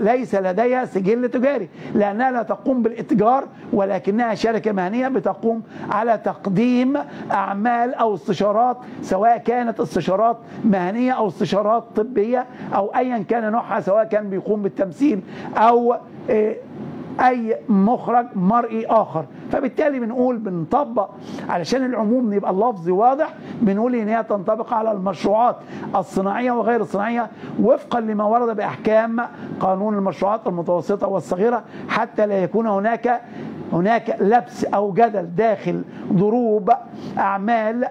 ليس لديها سجل تجاري لأنها لا تقوم بالاتجار، ولكنها شركة مهنية بتقوم على تقديم أعمال أو استشارات، سواء كانت استشارات مهنية أو استشارات طبية أو أيا كان نوعها، سواء كان بيقوم بالتمثيل أو أي مخرج مرئي آخر. فبالتالي بنطبق علشان العموم يبقى اللفظ واضح، بنقول إن هي تنطبق على المشروعات الصناعية وغير الصناعية وفقا لما ورد بأحكام قانون المشروعات المتوسطة والصغيرة، حتى لا يكون هناك لبس أو جدل داخل ضروب أعمال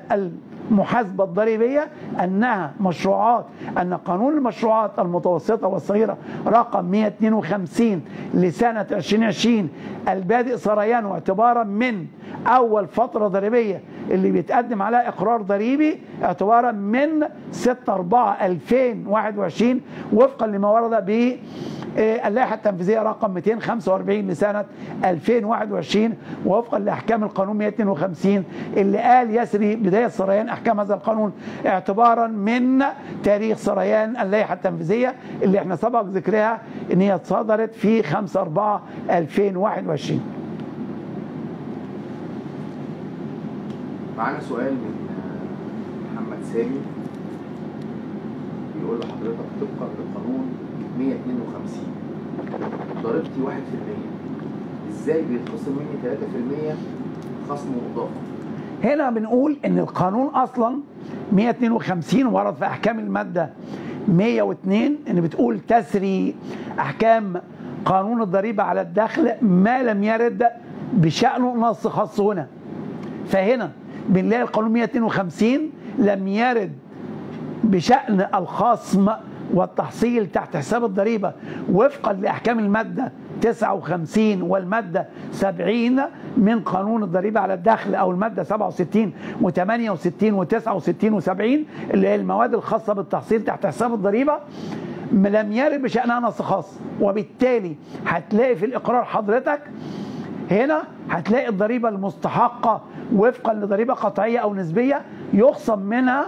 المحاسبة الضريبية أنها مشروعات، أن قانون المشروعات المتوسطة والصغيرة رقم 152 لسنة 2020 البادئ سريان اعتبارا من أول فترة ضريبية اللي بيتقدم على إقرار ضريبي اعتبارا من 6/4/2021 وفقا لما ورد به اللائحة التنفيذية رقم 245 لسنة 2021 ووفقا لأحكام القانون 152 اللي قال يسري بداية سريان أحكام هذا القانون اعتبارا من تاريخ سريان اللائحة التنفيذية اللي احنا سبق ذكرها ان هي صدرت في 5/4/2021. معانا سؤال من محمد سامي بيقول لحضرتك طبقا للقانون 152 ضريبتي 1%، ازاي بيتخصم مني 3% خصم مضافه؟ هنا بنقول ان القانون اصلا 152 ورد في احكام الماده 102 ان بتقول تسري احكام قانون الضريبه على الدخل ما لم يرد بشانه نص خاص هنا. فهنا بنلاقي القانون 152 لم يرد بشأن الخصم والتحصيل تحت حساب الضريبة وفقا لأحكام المادة 59 والمادة 70 من قانون الضريبة على الدخل، أو المادة 67 و68 و69 و70 اللي هي المواد الخاصة بالتحصيل تحت حساب الضريبة لم يرد بشأنها نص خاص. وبالتالي هتلاقي في الإقرار حضرتك هنا هتلاقي الضريبة المستحقة وفقا لضريبة قطعية أو نسبية يخصم منها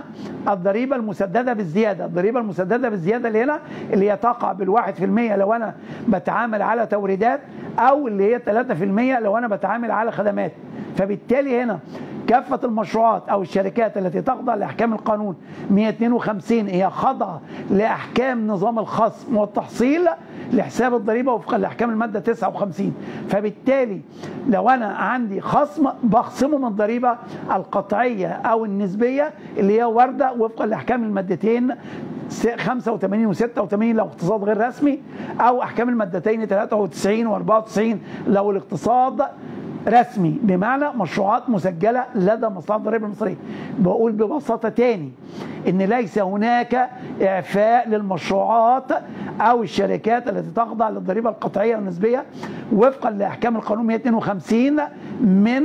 الضريبة المسددة بالزيادة. الضريبة المسددة بالزيادة اللي هنا اللي هي تقع بالواحد في المية لو أنا بتعامل على توريدات، أو اللي هي 3% لو أنا بتعامل على خدمات. فبالتالي هنا كافة المشروعات أو الشركات التي تخضع لأحكام القانون 152 هي خاضعة لأحكام نظام الخصم والتحصيل لحساب الضريبة وفقا لأحكام المادة 59. فبالتالي لو أنا عندي خصم بخصمه من الضريبة القطعية أو النسبية اللي هي واردة وفقا لأحكام المادتين 85 و86 لو اقتصاد غير رسمي، أو أحكام المادتين 93 و94 لو الاقتصاد رسمي، بمعنى مشروعات مسجلة لدى مصلحة الضرائب المصرية. بقول ببساطة تاني إن ليس هناك إعفاء للمشروعات أو الشركات التي تخضع للضريبة القطعية والنسبية وفقا لأحكام القانون 152 من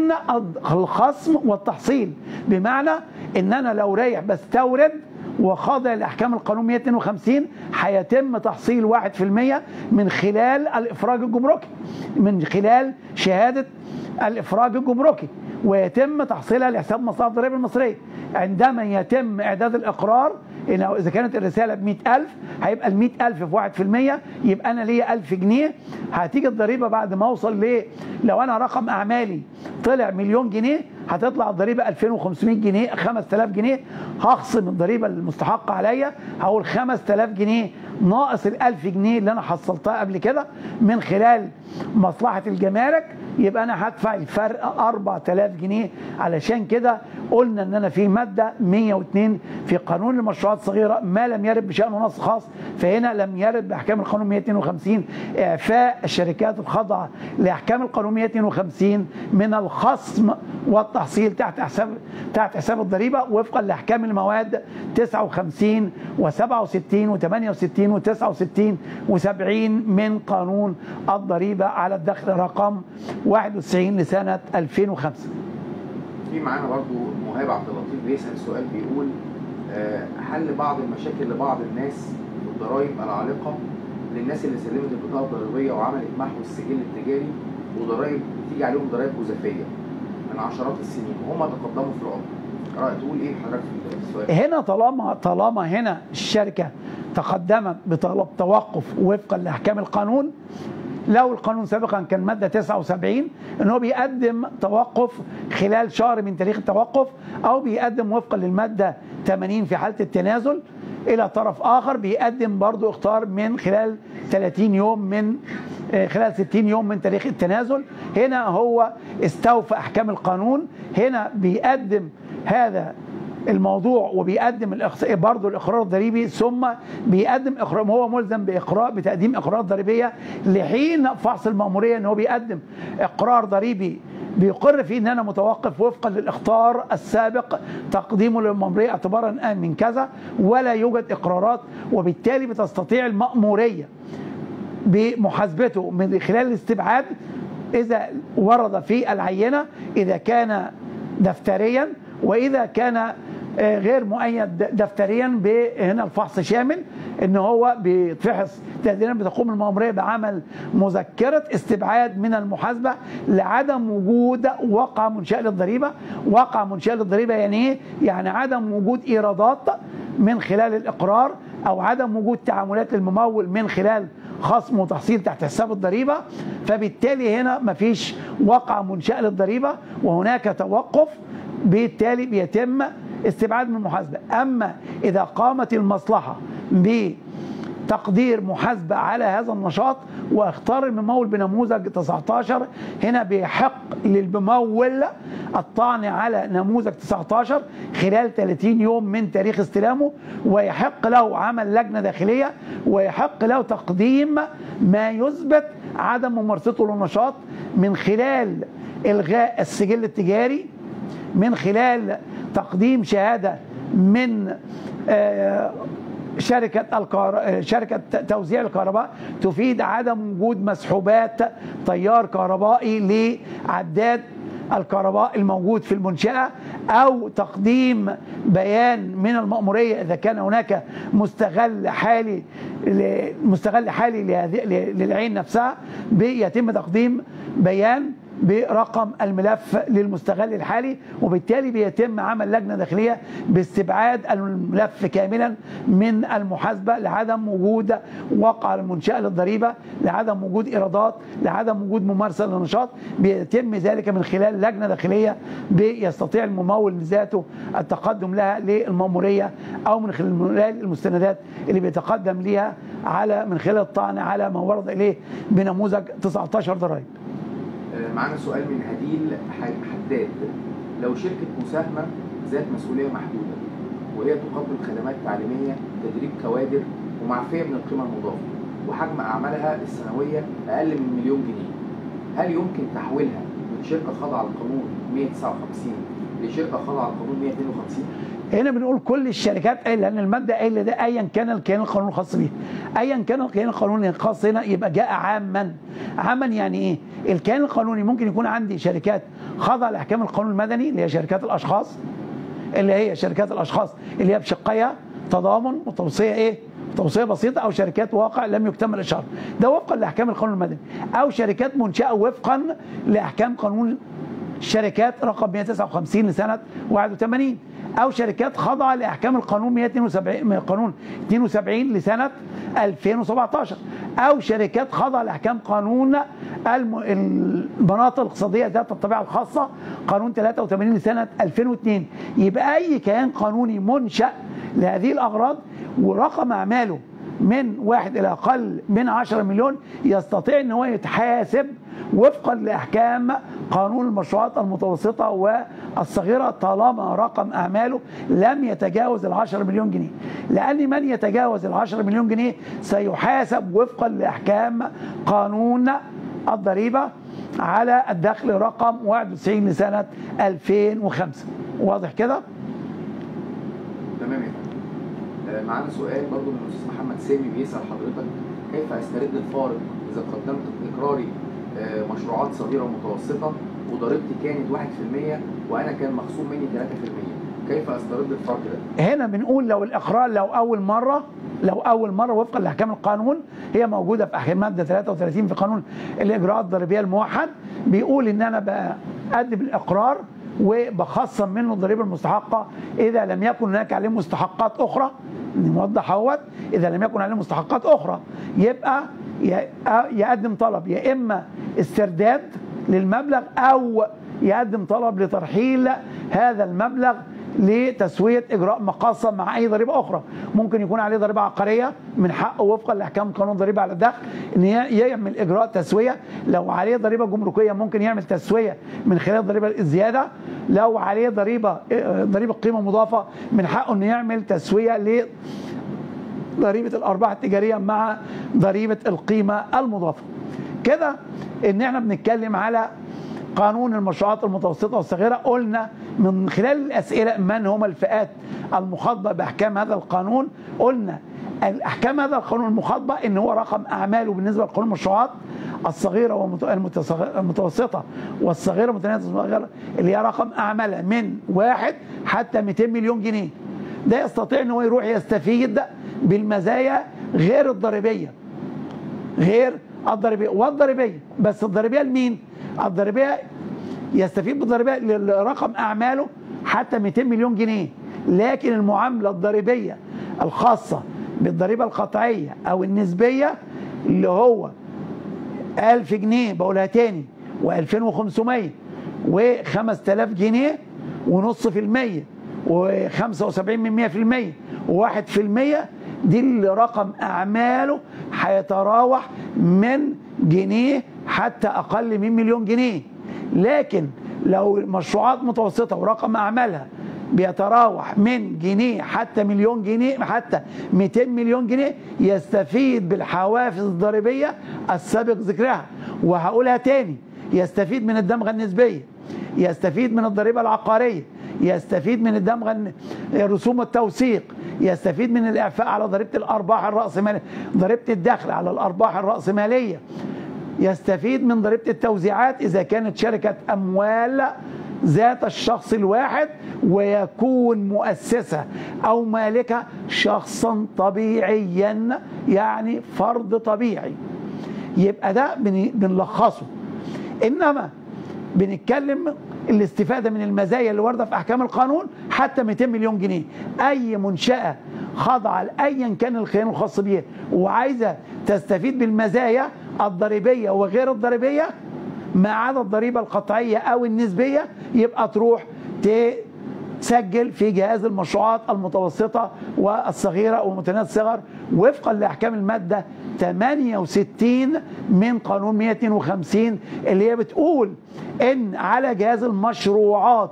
الخصم والتحصيل، بمعنى إن أنا لو رايح بستورد وخاضع لأحكام القانون 152 هيتم تحصيل 1% من خلال الإفراج الجمركي، من خلال شهادة الإفراج الجمركي، ويتم تحصيلها لحساب مصلحة الضرائب المصرية. عندما يتم إعداد الإقرار إذا كانت الرسالة ب 100,000 هيبقى ال 100,000 في 1% يبقى أنا ليا 1000 جنيه. هتيجي الضريبة بعد ما أوصل لو أنا رقم أعمالي طلع 1,000,000 جنيه هتطلع الضريبة 2500 جنيه، 5000 جنيه. هخصم الضريبة المستحقة عليا، هقول 5000 جنيه ناقص ال1000 جنيه اللي أنا حصلتها قبل كده من خلال مصلحة الجمارك، يبقى أنا هدفع الفرق 4000 جنيه. علشان كده قلنا إن أنا في مادة 102 في قانون المشروعات الصغيرة ما لم يرد بشأنه نص خاص، فهنا لم يرد بأحكام القانون 152 إعفاء الشركات الخاضعة لأحكام القانون 152 من الخصم والتحصيل تحت حساب الضريبة وفقا لأحكام المواد 59 و67 و68 و69 و70 من قانون الضريبة على الدخل رقم 91 لسنة 2005. في معانا برضو مهاب عبد اللطيف بيسأل سؤال بيقول حل بعض المشاكل لبعض الناس في الضرائب العالقة للناس اللي سلمت البطاقة الضريبية وعملت محو السجل التجاري وضرائب بتيجي عليهم ضرائب جزافية من عشرات السنين وهم تقدموا في العمر. رأيك تقول ايه حضرتك في السؤال؟ هنا طالما هنا الشركة تقدمت بطلب توقف وفقا لأحكام القانون، لو القانون سابقا كان مادة 79 أنه بيقدم توقف خلال شهر من تاريخ التوقف، أو بيقدم وفقا للمادة 80 في حالة التنازل إلى طرف آخر بيقدم برضو اختيار من خلال 30 يوم من خلال 60 يوم من تاريخ التنازل. هنا هو استوفى أحكام القانون، هنا بيقدم هذا الموضوع وبيقدم برضه الاقرار الضريبي، ثم بيقدم اقرار، هو ملزم بتقديم اقرارات ضريبيه لحين فحص المأموريه، ان هو بيقدم اقرار ضريبي بيقر فيه ان انا متوقف وفقا للاخطار السابق تقديمه للمأموريه اعتبارا من كذا، ولا يوجد اقرارات، وبالتالي بتستطيع المأموريه بمحاسبته من خلال الاستبعاد اذا ورد في العينه، اذا كان دفتريا واذا كان غير مؤيد دفتريا. هنا الفحص شامل ان هو بيتفحص تقديريا، بتقوم المأمورية بعمل مذكرة استبعاد من المحاسبة لعدم وجود وقع منشأ للضريبة. وقع منشأ للضريبة يعني ايه؟ يعني عدم وجود ايرادات من خلال الاقرار، او عدم وجود تعاملات للممول من خلال خصم وتحصيل تحت حساب الضريبة. فبالتالي هنا مفيش وقع منشأ للضريبة وهناك توقف، بالتالي بيتم استبعاد من المحاسبة. أما إذا قامت المصلحة تقدير محاسبة على هذا النشاط، واختار الممول بنموذج 19. هنا بيحق للممول الطعن على نموذج 19 خلال 30 يوم من تاريخ استلامه، ويحق له عمل لجنة داخلية، ويحق له تقديم ما يثبت عدم ممارسته للنشاط من خلال إلغاء السجل التجاري، من خلال تقديم شهادة من شركة توزيع الكهرباء تفيد عدم وجود مسحوبات تيار كهربائي لعداد الكهرباء الموجود في المنشأة، أو تقديم بيان من المأمورية إذا كان هناك مستغل حالي للعين نفسها، بيتم تقديم بيان برقم الملف للمستغل الحالي، وبالتالي بيتم عمل لجنة داخلية باستبعاد الملف كاملا من المحاسبة لعدم وجود وقع المنشأة للضريبة، لعدم وجود إيرادات، لعدم وجود ممارسة للنشاط. بيتم ذلك من خلال لجنة داخلية بيستطيع الممول ذاته التقدم لها للمأمورية، أو من خلال المستندات اللي بيتقدم ليها من خلال الطعن على ما ورد إليه بنموذج 19 ضرائب. معانا سؤال من هديل حداد: لو شركة مساهمة ذات مسؤولية محدودة وهي تقدم خدمات تعليمية، تدريب كوادر، ومعفية من القيمة المضافة، وحجم أعمالها السنوية أقل من مليون جنيه، هل يمكن تحويلها من شركة خاضعة للقانون 159 لشركة خاضعة للقانون 152؟ هنا بنقول كل الشركات، لأن المادة قايلة ده أيا كان الكيان القانوني الخاص بيها. أيا كان الكيان القانوني الخاص هنا يبقى جاء عاما. عاما يعني إيه؟ الكيان القانوني ممكن يكون عندي شركات خاضعة لأحكام القانون المدني، اللي هي شركات الأشخاص، اللي هي بشقيها تضامن وتوصية توصية بسيطة، أو شركات واقع لم يكتمل الشرط، ده وفقا لأحكام القانون المدني، أو شركات منشأة وفقا لأحكام قانون الشركات رقم 159 لسنة 81، أو شركات خاضعة لأحكام القانون 172 لسنة 2017، أو شركات خاضعة لأحكام قانون المناطق الاقتصادية ذات الطبيعة الخاصة قانون 83 لسنة 2002. يبقى أي كيان قانوني منشأ لهذه الأغراض ورقم أعماله من 1 إلى أقل من 10 مليون يستطيع أن هو يتحاسب وفقا لأحكام قانون المشروعات المتوسطة والصغيرة، طالما رقم أعماله لم يتجاوز 10 مليون جنيه، لأن من يتجاوز 10 مليون جنيه سيحاسب وفقا لأحكام قانون الضريبة على الدخل رقم 91 لسنة 2005. واضح كده؟ تمام. معانا سؤال برضه من الاستاذ محمد سامي بيسال حضرتك: كيف استرد الفارق اذا قدمت اقراري مشروعات صغيره ومتوسطه وضريبتي كانت 1% وانا كان مخصوم مني 3%، كيف استرد الفرق ده؟ هنا بنقول لو الاقرار لو اول مره وفقا لاحكام القانون، هي موجوده في احكام ماده 33 في قانون الاجراءات الضريبيه الموحد، بيقول ان انا بقدم الاقرار وبخصم منه الضريبه المستحقه اذا لم يكن هناك عليه مستحقات اخرى. نوضح اهوت، اذا لم يكن عليه مستحقات اخرى يبقى يقدم طلب يا اما استرداد للمبلغ، او يقدم طلب لترحيل هذا المبلغ لتسويه اجراء مقاصه مع اي ضريبه اخرى. ممكن يكون عليه ضريبه عقاريه، من حقه وفقا لاحكام قانون الضريبه على الدخل ان يعمل اجراء تسويه. لو عليه ضريبه جمركيه ممكن يعمل تسويه من خلال ضريبه الزياده. لو عليه ضريبه قيمه مضافه، من حقه ان يعمل تسويه لضريبه الارباح التجاريه مع ضريبه القيمه المضافه. كده ان احنا بنتكلم على قانون المشروعات المتوسطة والصغيرة. قلنا من خلال الأسئلة من هما الفئات المخاطبة بأحكام هذا القانون. قلنا الأحكام هذا القانون المخاطبة إن هو رقم أعماله بالنسبة لقانون المشروعات الصغيرة والمتوسطة والصغيرة ومتناهية الصغر اللي هي رقم أعمالها من 1 حتى 200 مليون جنيه، ده يستطيع إن هو يروح يستفيد بالمزايا غير الضريبية. بس الضريبية لمين؟ الضريبية يستفيد بالضريبية لرقم أعماله حتى 200 مليون جنيه، لكن المعاملة الضريبية الخاصة بالضريبة القطعية أو النسبية اللي هو 1000 جنيه، بقولها تاني، و2500 و5000 جنيه، ونص في المية، و75% من 100%، و1%، دي اللي رقم أعماله هيتراوح من جنيه حتى أقل من مليون جنيه. لكن لو المشروعات متوسطة ورقم أعمالها بيتراوح من جنيه حتى مليون جنيه حتى 200 مليون جنيه يستفيد بالحوافز الضريبية السابق ذكرها، وهقولها تاني، يستفيد من الدمغة النسبية، يستفيد من الضريبة العقارية، يستفيد من الدمغة رسوم التوثيق، يستفيد من الإعفاء على ضريبة الأرباح الرأسمالية، ضريبة الدخل على الأرباح الرأسمالية، يستفيد من ضريبة التوزيعات إذا كانت شركة أموال ذات الشخص الواحد ويكون مؤسسة أو مالكة شخصا طبيعيا، يعني فرد طبيعي. يبقى ده بنلخصه. إنما بنتكلم الاستفادة من المزايا اللي واردة في أحكام القانون حتى 200 مليون جنيه. أي منشأة خاضعة لأيا كان الخيار الخاص بيها وعايزة تستفيد بالمزايا الضريبية وغير الضريبية ما عدا الضريبة القطعية أو النسبية، يبقى تروح تسجل في جهاز المشروعات المتوسطة والصغيرة ومتناهية الصغر وفقا لأحكام المادة 68 من قانون 152 اللي هي بتقول إن على جهاز المشروعات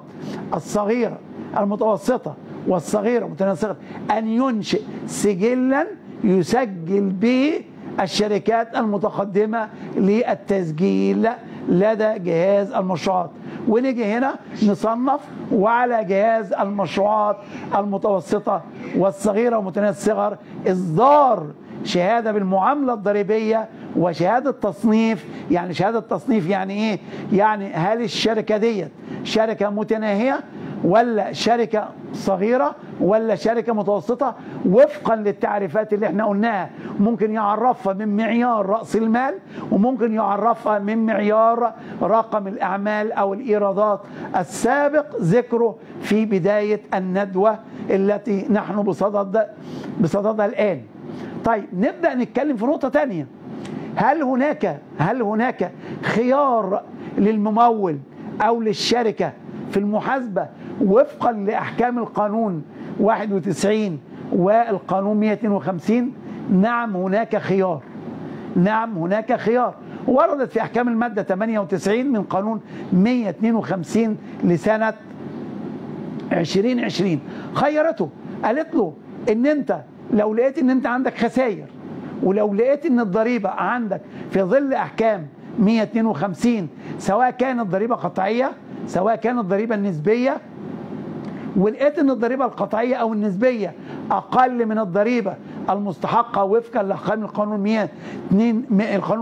الصغيرة المتوسطة والصغيرة ومتناهية الصغر أن ينشئ سجلا يسجل به الشركات المتقدمة للتسجيل لدى جهاز المشروعات. ونيجي هنا نصنف وعلى جهاز المشروعات المتوسطة والصغيرة ومتناهية الصغر إصدار شهادة بالمعاملة الضريبية وشهادة تصنيف. يعني شهادة تصنيف يعني إيه؟ يعني هل الشركة ديت شركة متناهية ولا شركة صغيرة ولا شركة متوسطة، وفقا للتعريفات اللي احنا قلناها. ممكن يعرفها من معيار رأس المال، وممكن يعرفها من معيار رقم الأعمال أو الإيرادات السابق ذكره في بداية الندوة التي نحن بصددها الآن. طيب نبدأ نتكلم في نقطة تانية. هل هناك خيار للممول أو للشركة في المحاسبة وفقا لأحكام القانون 91 والقانون 152؟ نعم هناك خيار، نعم هناك خيار. وردت في أحكام المادة 98 من قانون 152 لسنة 2020 خيرته، قالت له إن أنت لو لقيت إن أنت عندك خسائر، ولو لقيت إن الضريبة عندك في ظل أحكام 152 سواء كانت ضريبة قطعية سواء كانت ضريبة النسبية، ولقيت ان الضريبة القطعية او النسبية اقل من الضريبة المستحقة وفقا لاحكام القانون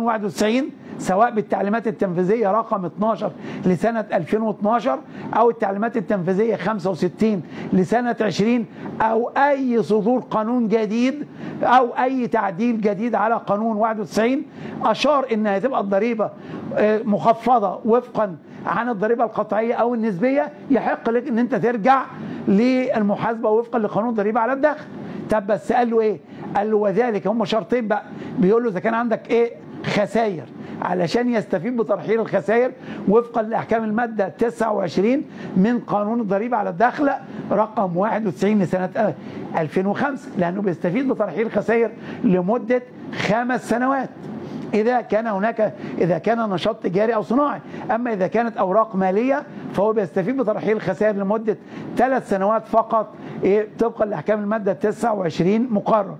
91 سواء بالتعليمات التنفيذية رقم 12 لسنة 2012 او التعليمات التنفيذية 65 لسنة 20 او اي صدور قانون جديد او اي تعديل جديد على قانون 91 اشار ان هتبقى الضريبة مخفضة وفقا عن الضريبة القطعية او النسبية، يحق لك ان انت ترجع للمحاسبة وفقا لقانون الضريبة على الدخل. طب بس قال له ايه؟ قال له وذلك، هم شرطين بقى، بيقول له اذا كان عندك ايه خسائر علشان يستفيد بترحيل الخسائر وفقا لاحكام الماده 29 من قانون الضريبه على الدخل رقم 91 لسنه 2005، لانه بيستفيد بترحيل الخسائر لمده 5 سنوات اذا كان نشاط تجاري او صناعي. اما اذا كانت اوراق ماليه فهو بيستفيد بترحيل الخسائر لمده 3 سنوات فقط طبقا لاحكام الماده 29 مقرر.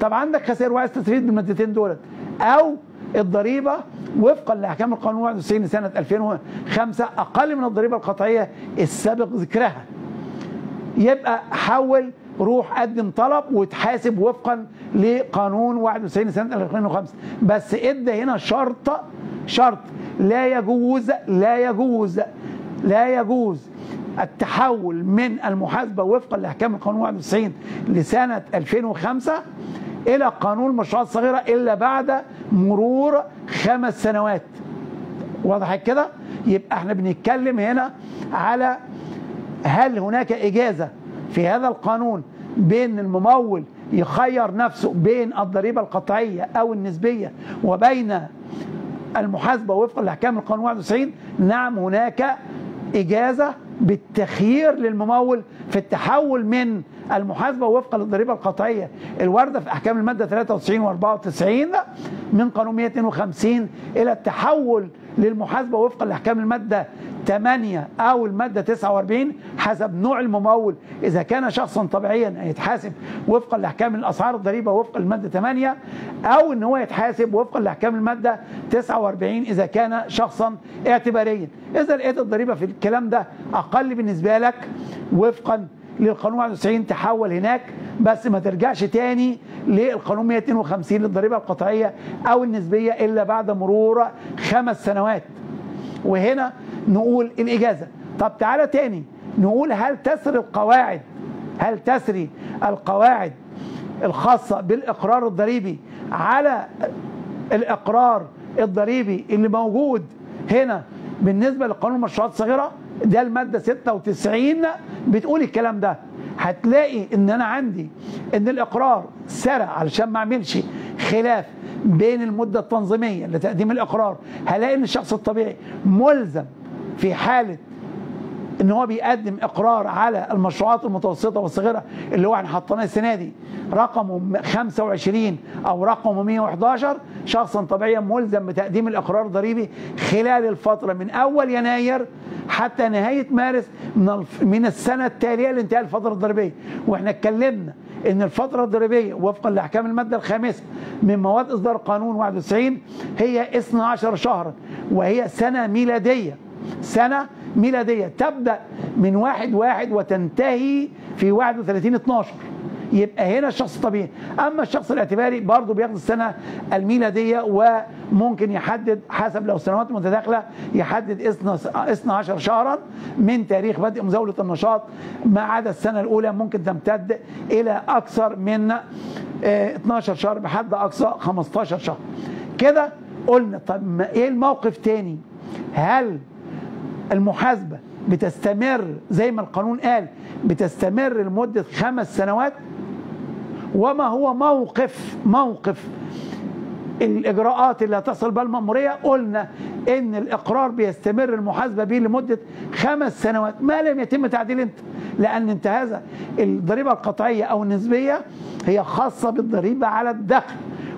طب عندك خسائر وعايز تستفيد بالمادتين دولت او الضريبة وفقا لأحكام القانون 91 لسنة 2005 أقل من الضريبة القطعية السابق ذكرها، يبقى حول روح قدم طلب وتحاسب وفقا لقانون 91 لسنة 2005. بس ادى هنا شرط، لا يجوز التحول من المحاسبة وفقا لأحكام القانون 91 لسنة 2005 إلى قانون المشروعات الصغيرة إلا بعد مرور 5 سنوات. واضح كده؟ يبقى احنا بنتكلم هنا على هل هناك إجازة في هذا القانون بين الممول يخير نفسه بين الضريبة القطعية أو النسبية وبين المحاسبة وفقا لأحكام القانون 91؟ نعم هناك إجازة بالتخيير للممول في التحول من المحاسبه وفقا للضريبه القطعيه الوارده في احكام الماده 93 و94 من قانون 152 الى التحول للمحاسبه وفقا لاحكام الماده 8 او الماده 49 حسب نوع الممول. اذا كان شخصا طبيعيا هيتحاسب وفقا لاحكام الاسعار الضريبه وفقا للماده 8، او ان هو يتحاسب وفقا لاحكام الماده 49 اذا كان شخصا اعتباريا. اذا لقيت الضريبه في الكلام ده اقل بالنسبه لك وفقا للقانون 91 تحول هناك، بس ما ترجعش تاني للقانون 152 للضريبه القطعيه او النسبيه الا بعد مرور 5 سنوات. وهنا نقول الاجازه. طب تعالى تاني نقول هل تسري القواعد الخاصه بالاقرار الضريبي على الاقرار الضريبي اللي موجود هنا بالنسبه لقانون المشروعات الصغيره؟ ده الماده 96 بتقول الكلام ده. هتلاقي ان انا عندي ان الاقرار سرى علشان ما اعملش خلاف بين المده التنظيميه لتقديم الاقرار. هلاقي ان الشخص الطبيعي ملزم في حاله ان هو بيقدم اقرار على المشروعات المتوسطه والصغيره اللي هو احنا حاطينها السنه دي رقمه 25 او رقمه 111، شخصا طبيعيا ملزم بتقديم الاقرار الضريبي خلال الفتره من اول يناير حتى نهايه مارس من السنه التاليه لانتهاء الفتره الضريبيه. واحنا اتكلمنا ان الفتره الضريبيه وفقا لاحكام الماده الخامسه من مواد اصدار قانون 91 هي 12 شهرا، وهي سنه ميلاديه تبدا من 1/1 وتنتهي في 31/12. يبقى هنا الشخص الطبيعي. اما الشخص الاعتباري برضه بياخد السنه الميلاديه، وممكن يحدد حسب لو سنوات متداخله يحدد 12 شهرا من تاريخ بدء مزاوله النشاط، ما عدا السنه الاولى ممكن تمتد الى اكثر من 12 شهر، بحد اقصى 15 شهر. كده قلنا طب ايه الموقف تاني؟ هل المحاسبة بتستمر زي ما القانون قال بتستمر لمدة 5 سنوات؟ وما هو موقف الإجراءات اللي هتحصل بها المأمورية؟ قلنا إن الإقرار بيستمر المحاسبة به لمدة 5 سنوات ما لم يتم تعديل أنت، لأن أنت هذا الضريبة القطعية أو النسبية هي خاصة بالضريبة على الدخل،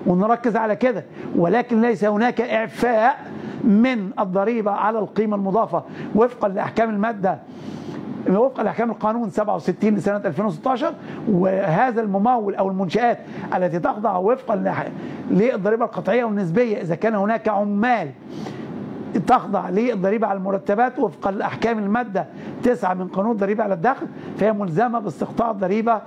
ونركز على كده. ولكن ليس هناك إعفاء من الضريبة على القيمة المضافة وفقا لأحكام القانون 67 لسنة 2016. وهذا الممول أو المنشآت التي تخضع وفقا للضريبة القطعية والنسبية إذا كان هناك عمال تخضع للضريبة على المرتبات وفقا لأحكام المادة 9 من قانون الضريبة على الدخل، فهي ملزمة باستقطاع الضريبة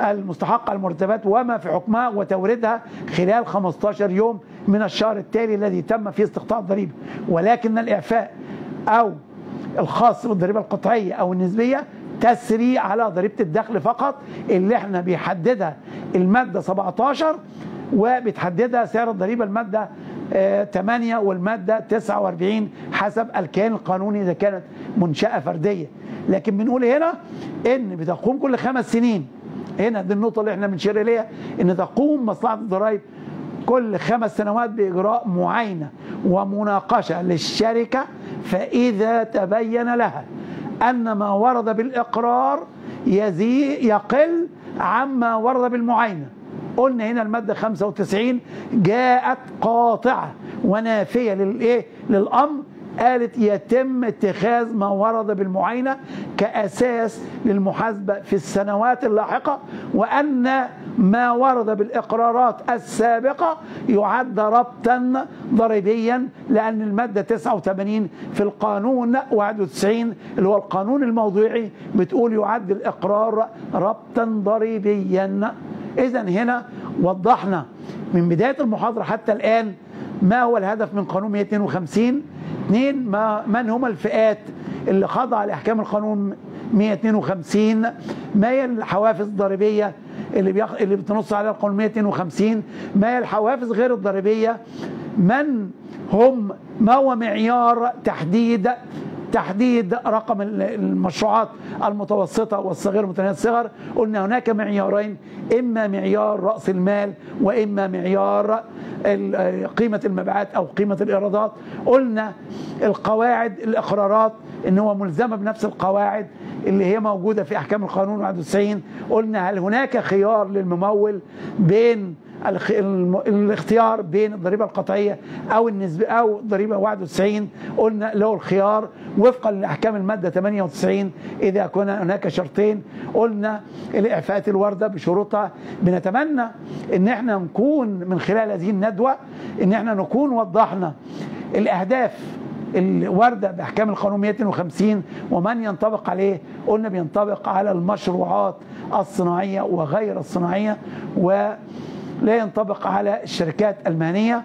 المستحقة المرتبات وما في حكمها وتوردها خلال 15 يوم من الشهر التالي الذي تم فيه استقطاع الضريبة. ولكن الإعفاء أو الخاص بالضريبة القطعية أو النسبية تسري على ضريبة الدخل فقط، اللي احنا بيحددها المادة 17 وبتحددها سعر الضريبة المادة 8 والمادة 49 حسب الكيان القانوني إذا كانت منشأة فردية. لكن بنقول هنا إن بتقوم كل 5 سنين، هنا دي النقطة اللي احنا بنشير إليها، إن تقوم مصلحة الضرائب كل 5 سنوات بإجراء معاينة ومناقشة للشركة، فإذا تبين لها أن ما ورد بالإقرار يقل عما ورد بالمعاينة. قلنا هنا المادة 95 جاءت قاطعة ونافية للأمر، قالت يتم اتخاذ ما ورد بالمعاينة كأساس للمحاسبة في السنوات اللاحقة، وأن ما ورد بالإقرارات السابقة يعد ربطا ضريبيا، لأن المادة 89 في القانون 91 اللي هو القانون الموضوعي بتقول يعد الإقرار ربطا ضريبيا. إذا هنا وضحنا من بداية المحاضرة حتى الآن ما هو الهدف من قانون 152. 2 من هما الفئات اللي خاضعة لأحكام القانون 152؟ ما هي الحوافز الضريبية اللي بتنص عليها القانون 152؟ ما هي الحوافز غير الضريبية؟ ما هو معيار تحديد رقم المشروعات المتوسطة والصغيرة ومتناهية الصغر؟ قلنا هناك معيارين، إما معيار رأس المال وإما معيار قيمة المبيعات أو قيمة الإيرادات. قلنا القواعد الإقرارات إن هو ملزمة بنفس القواعد اللي هي موجودة في أحكام القانون 91. قلنا هل هناك خيار للممول بين الاختيار بين الضريبة القطعية أو النسبة أو الضريبة 91؟ قلنا له الخيار وفقا لأحكام المادة 98 إذا كان هناك شرطين. قلنا الإعفاء الواردة بشروطها. بنتمنى إن احنا نكون من خلال هذه الندوة إن احنا نكون وضحنا الأهداف الواردة بأحكام القانون 152 ومن ينطبق عليه. قلنا بينطبق على المشروعات الصناعية وغير الصناعية و لا ينطبق على الشركات المهنية.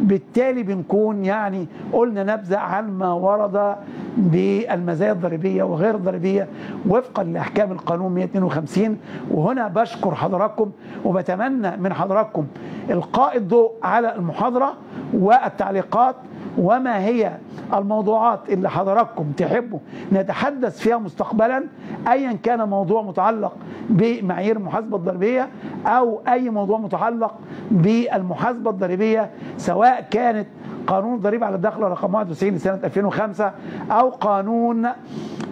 بالتالي بنكون يعني قلنا نبذة عن ما ورد بالمزايا الضريبية وغير الضريبية وفقا لأحكام القانون 152. وهنا بشكر حضراتكم وبتمنى من حضراتكم إلقاء الضوء على المحاضرة والتعليقات وما هي الموضوعات اللي حضراتكم تحبوا نتحدث فيها مستقبلا، أيا كان موضوع متعلق بمعايير المحاسبة الضريبية أو أي موضوع متعلق بالمحاسبة الضريبية، سواء كانت قانون الضريبة على الدخل رقم 91 لسنة 2005 أو قانون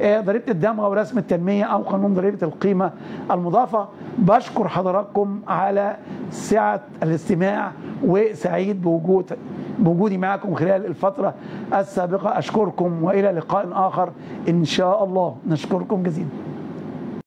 ضريبة الدمغة ورسم التنمية أو قانون ضريبة القيمة المضافة. بشكر حضراتكم على سعة الاستماع وسعيد بوجودي معكم خلال الفترة السابقة. أشكركم وإلى لقاء آخر إن شاء الله. نشكركم جزيلا.